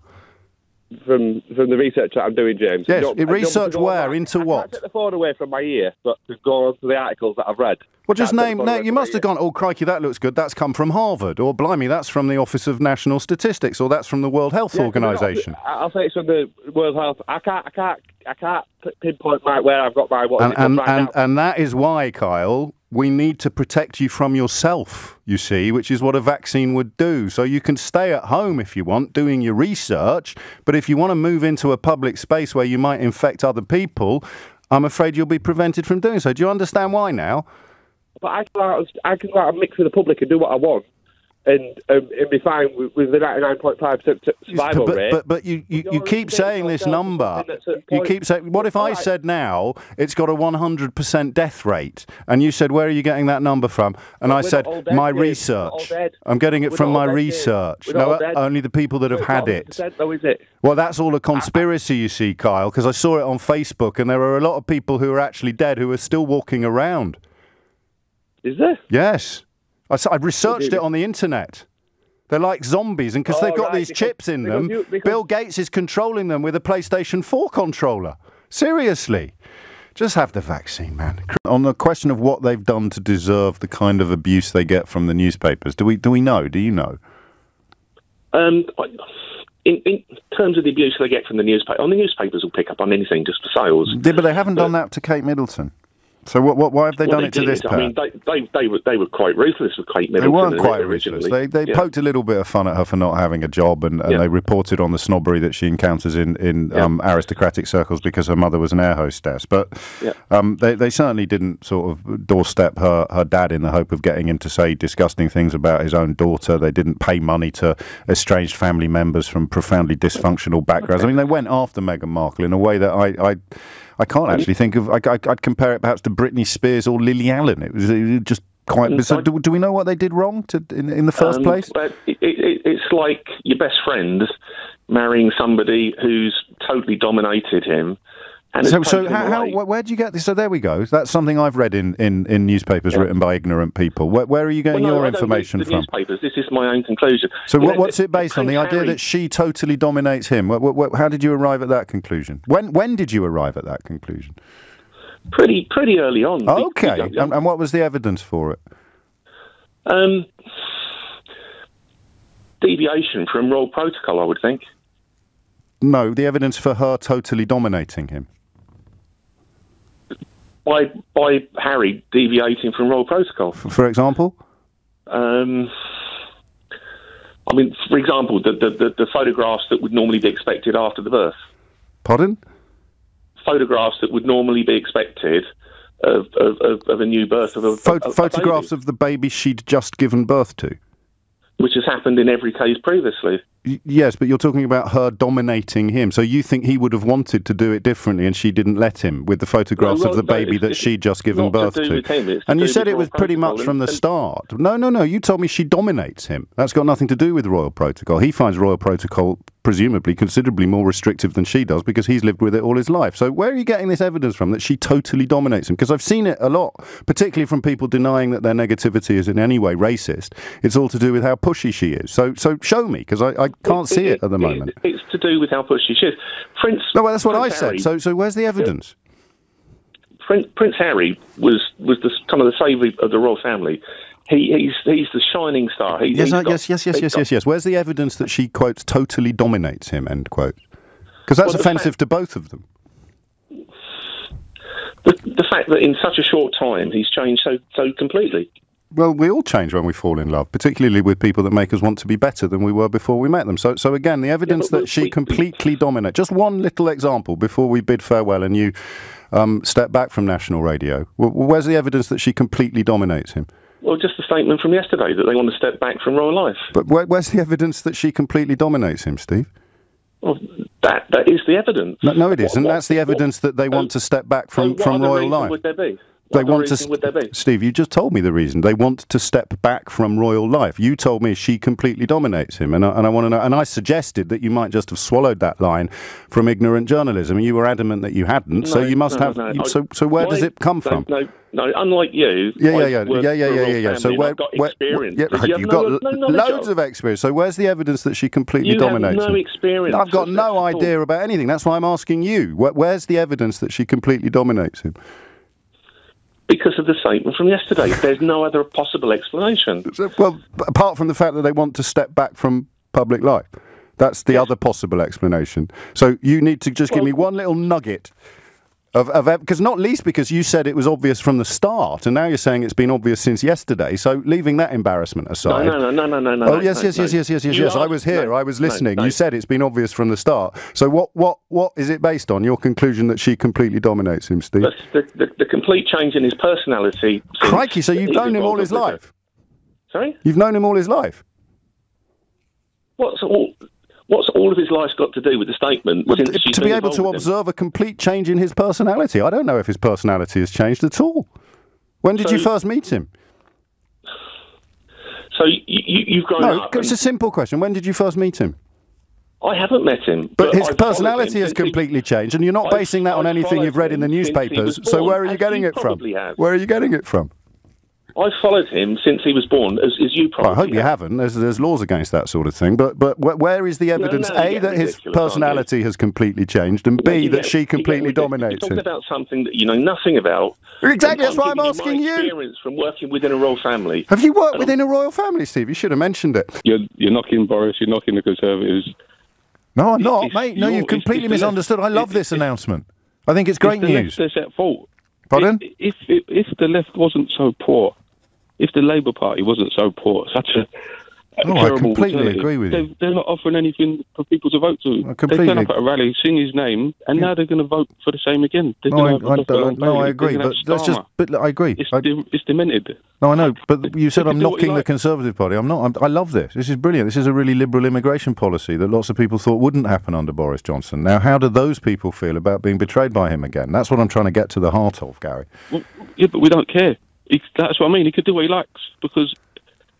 From from the research that I'm doing, James. Yes, it research where back. into I what? I took the phone away from my ear, but to go on to the articles that I've read. Well, just name. No, you must have gone. Oh, crikey, that looks good. That's come from Harvard, or blimey, that's from the Office of National Statistics, or that's from the World Health yeah, Organization. Not, I'll say it's from the World Health. I can't. I can't. I can't pinpoint my, where I've got my what. And and, and, and that is why, Kyle, we need to protect you from yourself, you see, which is what a vaccine would do. So you can stay at home if you want, doing your research, but if you want to move into a public space where you might infect other people, I'm afraid you'll be prevented from doing so. Do you understand why now? But I can go out, I can go out and mix with the public and do what I want. And um, it'd be fine with, with the ninety-nine point five percent survival but, rate. But, but you, you, you keep saying this number. You keep saying, what if I said now it's got a one hundred percent death rate? And you said, where are you getting that number from? And I said, my research. I'm getting it from my research. No, only the people that have had it. Well, that's all a conspiracy, you see, Kyle, because I saw it on Facebook and there are a lot of people who are actually dead who are still walking around. Is there? Yes. I researched it on the internet. They're like zombies, and because oh, they've got right, these because, chips in them, you, Bill Gates is controlling them with a PlayStation four controller. Seriously. Just have the vaccine, man. On the question of what they've done to deserve the kind of abuse they get from the newspapers, do we do we know? Do you know? Um, in, in terms of the abuse they get from the newspaper, on the newspapers will pick up on anything just for sales. Yeah, but they haven't but, done that to Kate Middleton. So what, what? Why have they well, done they it to did. this? Part? I mean, they, they they were they were quite ruthless with Kate Middleton. They weren't quite ruthless. They they yeah. poked a little bit of fun at her for not having a job, and, and yeah. they reported on the snobbery that she encounters in in yeah. um, aristocratic circles because her mother was an air hostess. But yeah. um, they they certainly didn't sort of doorstep her her dad in the hope of getting him to say disgusting things about his own daughter. They didn't pay money to estranged family members from profoundly dysfunctional backgrounds. Okay. I mean, they went after Meghan Markle in a way that I I, I can't actually think of. I, I, I'd compare it perhaps to Britney Spears or Lily Allen. It was, it was just quite bizarre. Do, do we know what they did wrong to, in, in the first um, place? It, it, it's like your best friend marrying somebody who's totally dominated him. And so, so how, how, where do you get this? So there we go. That's something I've read in, in, in newspapers yeah. written by ignorant people. Where, where are you getting well, no, your I information from? Newspapers. This is my own conclusion. So what, know, what's it based on? The Harry... idea that she totally dominates him? What, what, what, how did you arrive at that conclusion? When when did you arrive at that conclusion? Pretty pretty early on. Okay. Because, and, and what was the evidence for it? Um, deviation from royal protocol, I would think. No, the evidence for her totally dominating him. by by Harry deviating from royal protocol. For example? Um, I mean, for example, the, the, the, the photographs that would normally be expected after the birth. Pardon? Photographs that would normally be expected of, of, of, of a new birth. of a, Phot- a, a Photographs baby. of the baby she'd just given birth to? Which has happened in every case previously. Yes, but you're talking about her dominating him. So you think he would have wanted to do it differently and she didn't let him with the photographs no, of the baby that she'd just given birth to. to. Him, and you said it was pretty much from the start. No, no, no. You told me she dominates him. That's got nothing to do with royal protocol. He finds royal protocol presumably considerably more restrictive than she does because he's lived with it all his life. So where are you getting this evidence from that she totally dominates him? Because I've seen it a lot, particularly from people denying that their negativity is in any way racist. It's all to do with how pushy she is. So so show me, because I, I can't it, see it, it at the moment. It, it's to do with how pushy she is. Prince, no, well, that's what Prince I Harry, said. So so where's the evidence? Prince, Prince Harry was, was the, kind of the saviour of the royal family. He, he's, he's the shining star. He, yes, he's no, got, yes, yes, yes, yes, yes, yes. Where's the evidence that she, quote, totally dominates him, end quote? Because that's well, offensive fact, to both of them. The, the fact that in such a short time he's changed so, so completely. Well, we all change when we fall in love, particularly with people that make us want to be better than we were before we met them. So, so again, the evidence yeah, that she we, completely dominates. Just one little example before we bid farewell and you um, step back from national radio. Well, where's the evidence that she completely dominates him? Well, just the statement from yesterday that they want to step back from royal life. But where, where's the evidence that she completely dominates him, Steve? Well, that, that is the evidence. No, no it isn't. What, what, That's the evidence what, that they want um, to step back from, so from royal life. Would there be? They want to, would there be? Steve, you just told me the reason. They want to step back from royal life. You told me she completely dominates him, and I, and I want to know. And I suggested that you might just have swallowed that line from ignorant journalism. You were adamant that you hadn't, no, so you must no, have. No, you, so, so where I, does it come from? No, no, no unlike you. Yeah, yeah, yeah, yeah, yeah, yeah, yeah, yeah. So where? Got where yeah, you have you've no, got no loads of experience. So where's the evidence that she completely you dominates? Have no him? experience. I've got no idea all. about anything. That's why I'm asking you. Where, where's the evidence that she completely dominates him? Because of the statement from yesterday. There's no other possible explanation. Well, apart from the fact that they want to step back from public life. That's the yes. other possible explanation. So you need to just well, give me one little nugget of... Because not least because you said it was obvious from the start, and now you're saying it's been obvious since yesterday, so leaving that embarrassment aside... No, no, no, no, no, no. Oh, no, yes, no, yes, no. yes, yes, yes, yes, you yes, are, I was here, no, I was listening. No, no. You said it's been obvious from the start. So what, what, what is it based on, your conclusion that she completely dominates him, Steve? That's the, the, the complete change in his personality... Crikey, so you've known him all his life? It. Sorry? You've known him all his life? What's all... What's all of his life got to do with the statement? Well, to be able to observe a complete change in his personality. I don't know if his personality has changed at all. When did so, you first meet him? So you, you've grown no, up... No, it's a simple question. When did you first meet him? I haven't met him. But, but his I've personality has completely he, changed, and you're not I've, basing that I've on anything you've read in the newspapers. So where are you getting it from? Have. Where are you getting it from? I've followed him since he was born, as, as you probably well, I hope have. you haven't. There's, there's laws against that sort of thing. But but where is the evidence, no, no, A, that his personality has completely changed, and B, no, that get, she completely dominates him? You're talking about something that you know nothing about. Exactly, that's why I'm asking you. My experience from working within a royal family. Have you worked within a royal family, Steve? You should have mentioned it. You're, you're knocking Boris, you're knocking the Conservatives. No, I'm not, it's, mate. No, you've completely it's, misunderstood. It's, I love it's, this it's, announcement. I think it's great news. It's at fault. Pardon? If, if, if the left wasn't so poor... If the Labour Party wasn't so poor, such a, a oh, terrible I completely agree with you. They, they're not offering anything for people to vote to. I completely... They turn up at a rally, sing his name, and yeah. now they're going to vote for the same again. They're no, I, I, I, no I agree, but that's just. But I agree. It's, I, de it's demented. No, I know, but you said I'm knocking like. the Conservative Party. I'm not. I'm, I love this. This is brilliant. This is a really liberal immigration policy that lots of people thought wouldn't happen under Boris Johnson. Now, how do those people feel about being betrayed by him again? That's what I'm trying to get to the heart of, Gary. Well, yeah, but we don't care. He, that's what I mean. He could do what he likes, because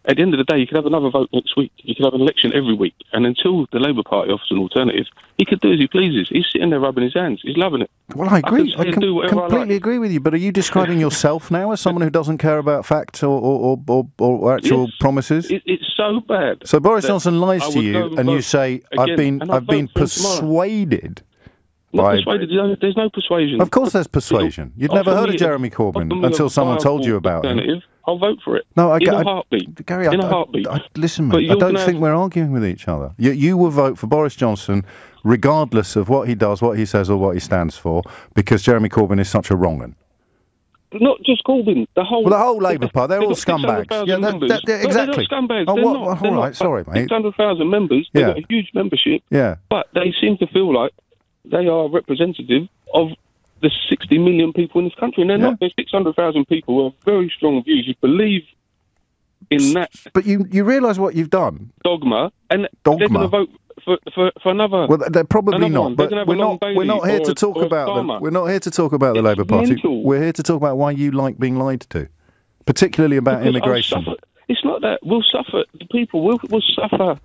at the end of the day, you could have another vote next week. You could have an election every week. And until the Labour Party offers an alternative, he could do as he pleases. He's sitting there rubbing his hands. He's loving it. Well, I agree. I, I com do completely I like. agree with you. But are you describing yourself now as someone who doesn't care about facts or, or, or, or, or actual yes. promises? It, it's so bad. So Boris Johnson lies to you, and you say, again, I've been, I've been persuaded... Tomorrow. Right. No, there's no persuasion. Of course there's persuasion. You'd never heard of Jeremy Corbyn until someone told you about him. I'll vote for it. No, I, in a heartbeat. I, Gary, in I, a heartbeat. I, I, listen, mate, I don't think we're arguing with each other. You, you will vote for Boris Johnson regardless of what he does, what he says or what he stands for, because Jeremy Corbyn is such a wrong-un. Not just Corbyn, the whole... Well, the whole Labour Party, they're all scumbags. Yeah, that, that, that, exactly. No, they're not scumbags. Oh, what, not, all right, not, sorry, mate. six hundred thousand members, they've yeah. got a huge membership, yeah. but they seem to feel like they are representative of the sixty million people in this country, and they're yeah. not. There's six hundred thousand people who have very strong views. You believe in that... But you, you realise what you've done? Dogma. And Dogma. They're going to vote... For, for, for another, well, they're probably not. But we're not. We're not here to talk about them. We're not here to talk about the Labour Party. We're here to talk about why you like being lied to, particularly about immigration. It's not that we'll suffer. The people will will suffer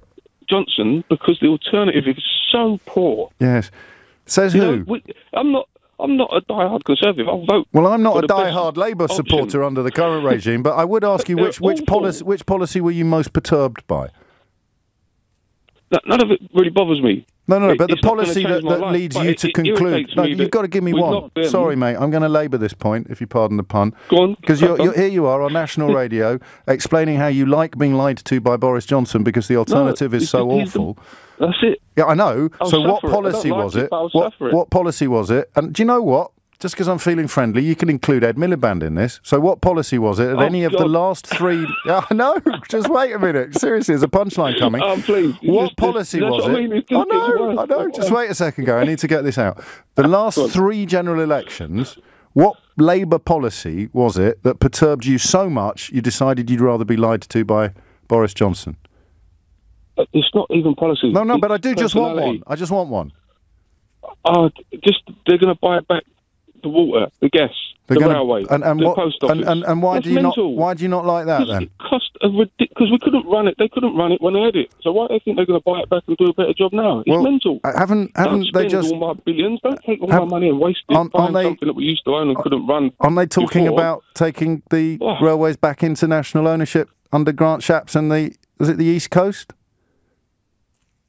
Johnson because the alternative is so poor. Yes. Says who? I'm not. I'm not a die-hard Conservative. I'll vote. Well, I'm not a die-hard Labour supporter under the current regime. But I would ask you which which policy which policy were you most perturbed by? None of it really bothers me. No, no, no, but it's the policy that, that leads life, you to it, conclude... It no, you've got to give me one. Sorry, mate, I'm going to labour this point, if you pardon the pun. Go on. Because you're, you're, here you are on national radio explaining how you like being lied to by Boris Johnson because the alternative no, is so awful. The, that's it. Yeah, I know. I'll so what policy it. Like was it? it what, what policy was it? And do you know what? Just because I'm feeling friendly, you can include Ed Miliband in this. So what policy was it at oh, any of God. the last three... oh, no, just wait a minute. Seriously, there's a punchline coming. Oh, please. What just, policy just, was it? I mean, just, oh, no, I know. Just wait a second, go. I need to get this out. The last three general elections, what Labour policy was it that perturbed you so much you decided you'd rather be lied to by Boris Johnson? It's not even policy. No, no, it's but I do just want one. I just want one. Uh, just They're going to buy it back. The water, the gas, They're the gonna, railway, and, and the what, post office. And, and, and why That's do you mental. not? Why do you not like that then? Because we couldn't run it. They couldn't run it when they had it. So why do they think they're going to buy it back and do a better job now? It's well, mental. Haven't haven't they just all my billions? Don't take all have, my money and waste it. Aren't, aren't they, something that we used to own and couldn't run? Aren't they talking before. about taking the oh. railways back into national ownership under Grant Shapps and the was it the East Coast?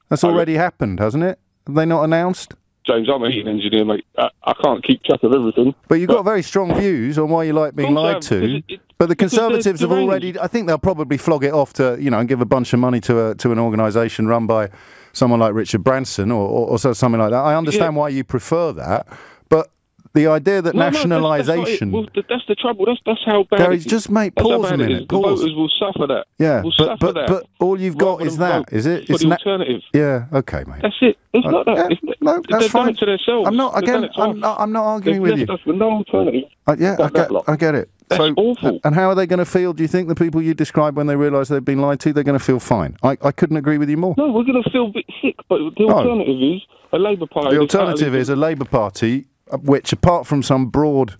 That's already oh, happened, hasn't it? Have they not announced? James, I'm a heating engineer, mate. I, I can't keep track of everything. But you've but got very strong views on why you like being lied to. It, it, but the Conservatives have already... I think they'll probably flog it off to, you know, and give a bunch of money to a, to an organisation run by someone like Richard Branson or, or, or something like that. I understand yeah. why you prefer that, but the idea that no, nationalisation... No, that's, that's, well, that's the trouble. That's, that's how bad Gary, just, mate, pause a minute. Pause. The voters will suffer that. Yeah, will but, suffer but, that. but all you've got is that, is it? It's the alternative. Yeah, okay, mate. That's it. It's uh, not that. Yeah, it's, no, that's they've fine. Done it to themselves. I'm not, again, I'm not, I'm not arguing they've with you. Us with no alternative. Uh, yeah, I get, I get it. That's so, awful. And how are they going to feel? Do you think the people you describe when they realise they've been lied to, they're going to feel fine? I, I couldn't agree with you more. No, we're going to feel a bit sick, but the alternative is a Labour Party. The alternative is a Labour Party... which, apart from some broad,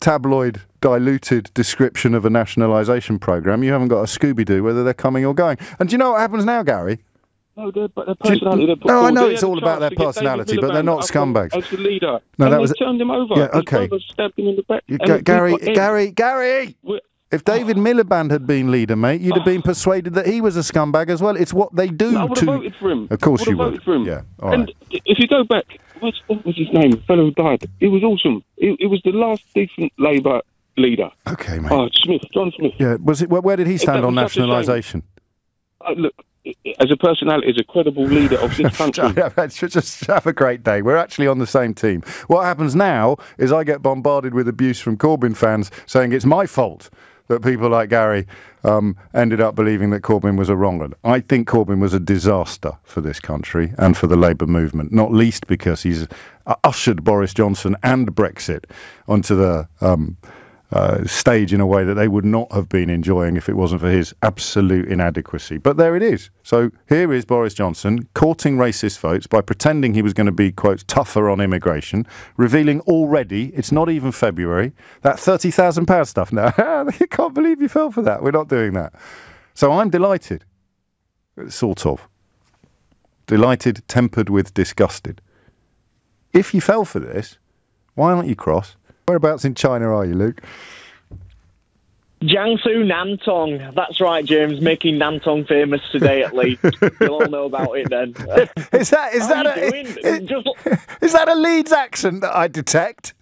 tabloid, diluted description of a nationalisation programme, you haven't got a Scooby-Doo whether they're coming or going. And do you know what happens now, Gary? No, they're, but their personality... You, no, I know it's all about their personality, but they're not scumbags. As the leader. No, and that was... turned him over. Yeah, okay. Stabbed him in the back. You, Ga Gary, Gary, Gary! We're, If David Miliband had been leader, mate, you'd have been persuaded that he was a scumbag as well. It's what they do no, I would have to... voted for him. Of course you would. Voted for him. Yeah, all and right. if you go back, what was his name? The fellow who died. He was awesome. He, he was the last decent Labour leader. Okay, mate. Oh, Smith, John Smith. Yeah, was it? Where did he stand on nationalisation? Uh, look, as a personality, as a credible leader of this country. Just have a great day. We're actually on the same team. What happens now is I get bombarded with abuse from Corbyn fans saying it's my fault that people like Gary um, ended up believing that Corbyn was a wrong one. I think Corbyn was a disaster for this country and for the Labour movement, not least because he's ushered Boris Johnson and Brexit onto the um, uh, stage in a way that they would not have been enjoying if it wasn't for his absolute inadequacy. But there it is. So here is Boris Johnson courting racist votes by pretending he was going to be, quote, tougher on immigration, revealing already, it's not even February, that thirty thousand pound stuff now. I can't believe you fell for that. We're not doing that. So I'm delighted. Sort of. Delighted, tempered with disgusted. If you fell for this, why aren't you cross? Whereabouts in China are you, Luke? Jiangsu, Nantong. That's right, James. Making Nantong famous today, at least. You'll all know about it then. Is that is that a is, Just... is that a Leeds accent that I detect?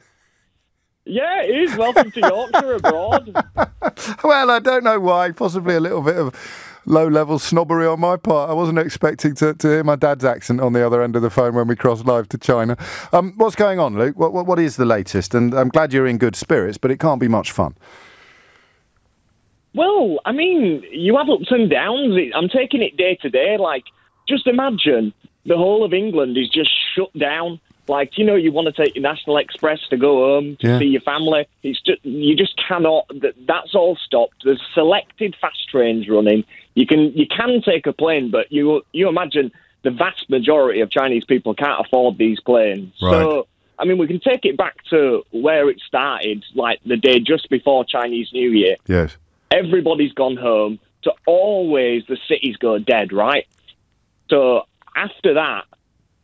Yeah, it is. Welcome to Yorkshire abroad. Well, I don't know why. Possibly a little bit of low-level snobbery on my part. I wasn't expecting to, to hear my dad's accent on the other end of the phone when we crossed live to China. Um, what's going on, Luke? What, what, what is the latest? And I'm glad you're in good spirits, but it can't be much fun. Well, I mean, you have ups and downs. I'm taking it day to day. Like, just imagine the whole of England is just shut down. Like, you know, you want to take your National Express to go home, to yeah. see your family. It's just, you just cannot. That's all stopped. There's selected fast trains running. You can you can take a plane, but you you imagine the vast majority of Chinese people can't afford these planes. Right. So, I mean, we can take it back to where it started, like the day just before Chinese New Year. Yes. Everybody's gone home, so always the cities go dead, right? So after that,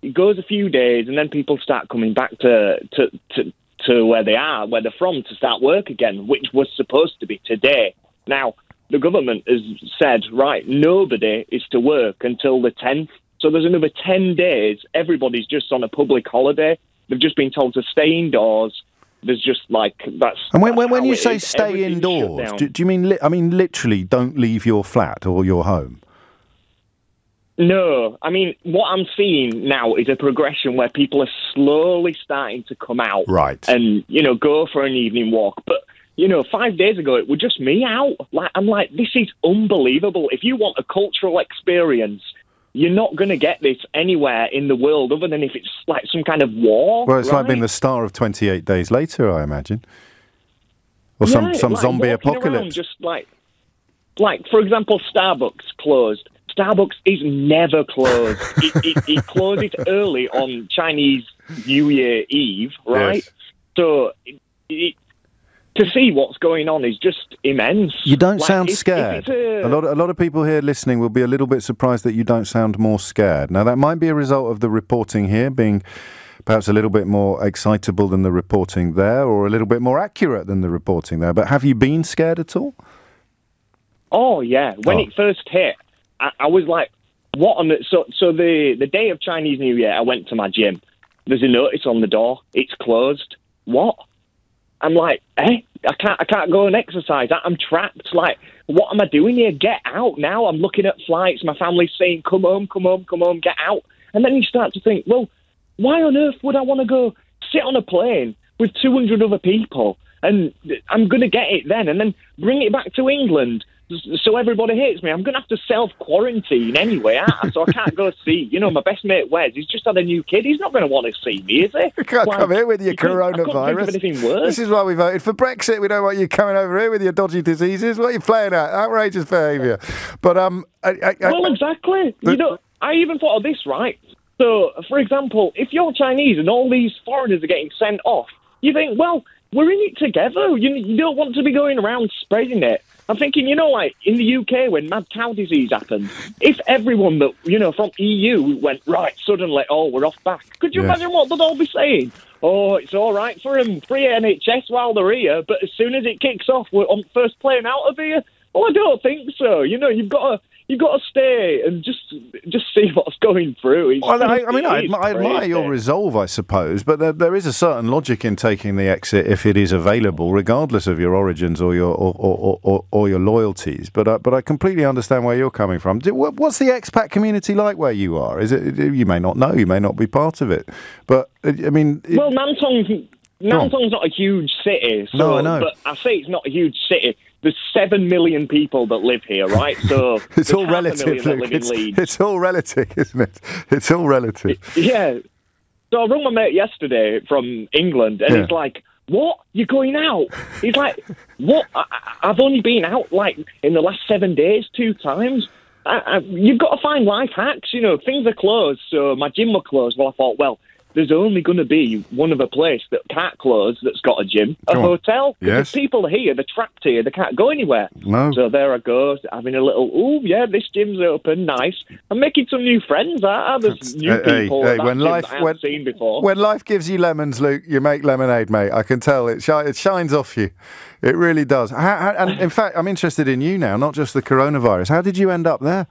it goes a few days, and then people start coming back to, to, to, to where they are, where they're from, to start work again, which was supposed to be today. Now, the government has said, right, nobody is to work until the tenth. So there's another ten days. Everybody's just on a public holiday. They've just been told to stay indoors. There's just like that's. And when when, when you say is. stay indoors, do, do you mean? Li- I mean literally, don't leave your flat or your home. No, I mean what I'm seeing now is a progression where people are slowly starting to come out, right? And you know, go for an evening walk. But you know, five days ago it was just me out. Like I'm like, this is unbelievable. If you want a cultural experience, you're not going to get this anywhere in the world other than if it's like some kind of war. Well, it's right? like being the star of twenty-eight days later, I imagine. Or yeah, some, some like zombie apocalypse. Just like, like, for example, Starbucks closed. Starbucks is never closed. it, it, it closes early on Chinese New Year Eve, right? Yes. So it, it, to see what's going on is just immense. You don't like, sound it's, scared. It's a... a lot of, a lot of people here listening will be a little bit surprised that you don't sound more scared. Now, that might be a result of the reporting here being perhaps a little bit more excitable than the reporting there, or a little bit more accurate than the reporting there. But have you been scared at all? Oh, yeah. When oh. it first hit, I, I was like, what on the... So, so the, the day of Chinese New Year, I went to my gym. There's a notice on the door. It's closed. What? I'm like, eh, I can't, I can't go and exercise. I'm trapped. Like, what am I doing here? Get out now. I'm looking at flights. My family's saying, come home, come home, come home, get out. And then you start to think, well, why on earth would I want to go sit on a plane with two hundred other people? And I'm going to get it then. And then bring it back to England so everybody hates me. I'm going to have to self-quarantine anyway, aren't I? So I can't go see. You know, my best mate, Wes, he's just had a new kid. He's not going to want to see me, is he? You can't like, come here with your coronavirus. Anything worse. This is why we voted for Brexit. We don't want you coming over here with your dodgy diseases. What are you playing at? Outrageous behaviour. But, um... I, I, I, well, exactly. The, you know, I even thought of this, right? So, for example, if you're Chinese and all these foreigners are getting sent off, you think, well, we're in it together. You, you don't want to be going around spreading it. I'm thinking, you know, like in the U K when mad cow disease happened, if everyone that, you know, from E U went, right, suddenly, oh, we're off back. Could you yes. imagine what they'd all be saying? Oh, it's all right for them, free N H S while they're here, but as soon as it kicks off, we're on first plane out of here. Well, I don't think so. You know, you've got to you've got to stay and just just see what's going through. It's, well, I, I mean, I, I admire your resolve, I suppose, but there, there is a certain logic in taking the exit if it is available, regardless of your origins or your or or, or, or your loyalties. But uh, but I completely understand where you're coming from. What's the expat community like where you are? Is it you may not know, you may not be part of it, but I mean, it, well, Nantong Nantong's not a huge city, so, no, I know, but I say it's not a huge city. There's seven million people that live here, right? So it's all relative. Luke. It's, it's all relative, isn't it? It's all relative. It, yeah. So I rung my mate yesterday from England, and yeah. he's like, "What? You're going out?" He's like, "What? I, I've only been out like in the last seven days, two times." I, I, you've got to find life hacks, you know. Things are closed, so my gym were closed. Well, I thought, well, there's only going to be one of a place that can't close that's got a gym, a Come hotel. Yes. The people here, they're trapped here, they can't go anywhere. No. So there I go, having a little, oh, yeah, this gym's open, nice. I'm making some new friends, huh? There's that's, new hey, people hey, that, when life, that I haven't when, seen before. When life gives you lemons, Luke, you make lemonade, mate. I can tell. It, sh- it shines off you. It really does. How, how, and in fact, I'm interested in you now, not just the coronavirus. How did you end up there?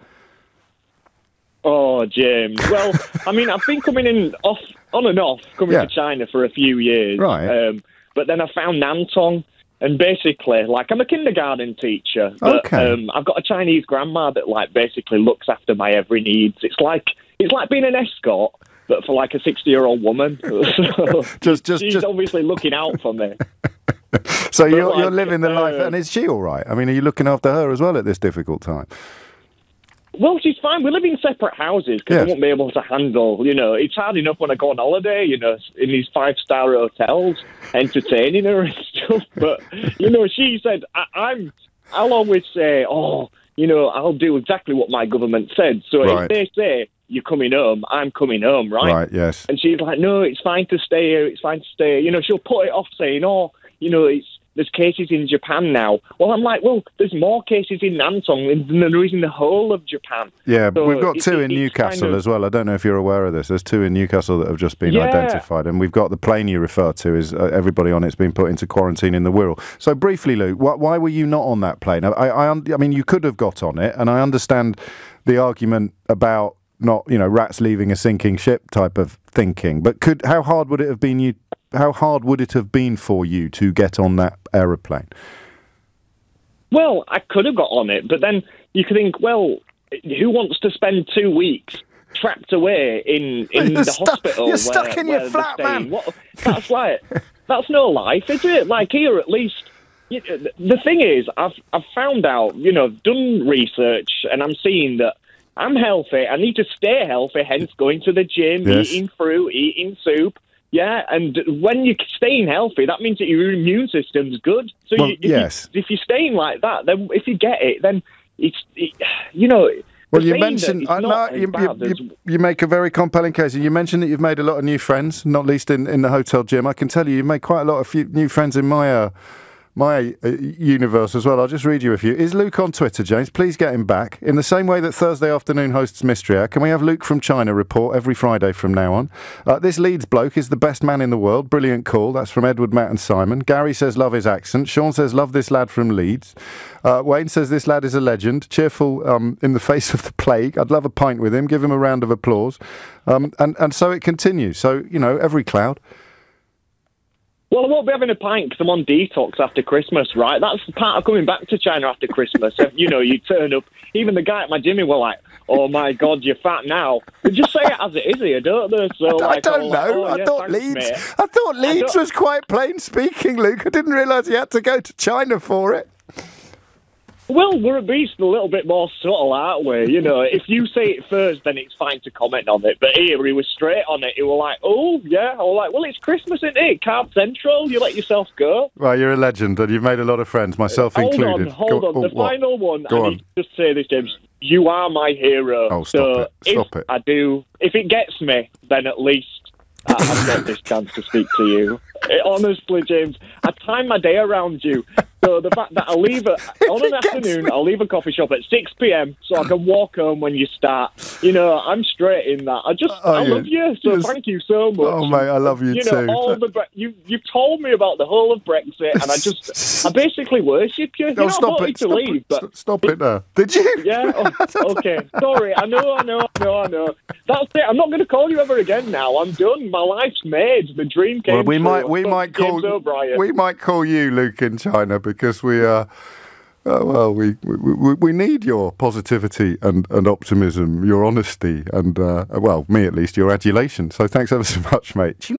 Oh, James. Well, I mean, I've been coming in off, on and off, coming yeah. to China for a few years. Right. Um, but then I found Nantong, And basically, like, I'm a kindergarten teacher. But, okay. Um, I've got a Chinese grandma that, like, basically looks after my every needs. It's like it's like being an escort, but for, like, a sixty-year-old woman. So just, just, she's just... obviously looking out for me. So but you're, like, you're living the uh, life, and is she all right? I mean, are you looking after her as well at this difficult time? Well, she's fine. We live in separate houses because yes. I won't be able to handle, you know, it's hard enough when I go on holiday, you know, in these five-star hotels, entertaining her and stuff. But, you know, she said, I, I'm, I'll always say, oh, you know, I'll do exactly what my government said. So right. if they say, you're coming home, I'm coming home, right? Right, yes. And she's like, no, it's fine to stay here, it's fine to stay here. You know, she'll put it off saying, oh, you know, it's, there's cases in Japan now. Well, I'm like, well, there's more cases in Nantong than there is in the whole of Japan. Yeah, but so we've got it, two it, in Newcastle kind of... as well. I don't know if you're aware of this. There's two in Newcastle that have just been yeah. identified. And we've got the plane you refer to is uh, everybody on it's been put into quarantine in the Wirral. So briefly, Luke, wh why were you not on that plane? I, I, I, I mean, you could have got on it, and I understand the argument about not, you know, rats leaving a sinking ship type of thinking. But could how hard would it have been you... How hard would it have been for you to get on that aeroplane? Well, I could have got on it, but then you could think, well, who wants to spend two weeks trapped away in, in the hospital? You're stuck in your flat, man. What, that's like, that's no life, is it? Like here, at least. You know, the thing is, I've, I've found out, you know, I've done research and I'm seeing that I'm healthy. I need to stay healthy, hence going to the gym, yes. eating fruit, eating soup. Yeah, and when you're staying healthy, that means that your immune system's good. So well, you, if, yes. you, if you're staying like that, then if you get it, then it's, it, you know... Well, you mentioned... I know, you, you, you make a very compelling case. And you mentioned that you've made a lot of new friends, not least in, in the hotel gym. I can tell you, you've made quite a lot of few, new friends in my... Uh, My uh, universe as well. I'll just read you a few. Is Luke on Twitter, James? Please get him back. In the same way that Thursday afternoon hosts Mystery Hour, can we have Luke from China report every Friday from now on? Uh, this Leeds bloke is the best man in the world. Brilliant call. That's from Edward, Matt and Simon. Gary says love his accent. Sean says love this lad from Leeds. Uh, Wayne says this lad is a legend. Cheerful um, in the face of the plague. I'd love a pint with him. Give him a round of applause. Um, and, and so it continues. So, you know, every cloud. Well, I won't be having a pint because I'm on detox after Christmas, right? That's the part of coming back to China after Christmas. You know, you turn up. Even the guy at my gym, he was like, oh, my God, you're fat now. They just say it as it is here, don't they? So, I, like, don't like, oh, I, yeah, thought thanks, Leeds, I thought Leeds I thought Leeds was quite plain speaking, Luke. I didn't realise he had to go to China for it. Well, we're at least a little bit more subtle, aren't we? You know, if you say it first, then it's fine to comment on it. But here, he was straight on it. He was like, oh, yeah. I was like, well, it's Christmas, isn't it? Camp Central, you let yourself go. Well, you're a legend, and you've made a lot of friends, myself hold included. Hold on, hold on. The what? final one, go I on. need to just say this, James. You are my hero. Oh, stop so it. Stop if it. I do. If it gets me, then at least I've got this chance to speak to you. It, honestly, James, I time my day around you. So the fact that I leave a, on an afternoon, me. I'll leave a coffee shop at six p m so I can walk home when you start. You know, I'm straight in that. I just, oh, I yeah. love you, so just, thank you so much. Oh, mate, I love you, you too. Know, all the you, you've told me about the whole of Brexit, and I just, I basically worship you. No, you know, stop it, to stop, leave, it but stop it now. Did you? Yeah, oh, okay. Sorry, I know, I know, I know, I know. That's it. I'm not going to call you ever again now. I'm done. My life's made. The dream came well, we true. Might, we, might call, we might call you Luke in China, because we are, uh, uh, well, we, we we need your positivity and, and optimism, your honesty, and, uh, well, me at least, your adulation. So thanks ever so much, mate.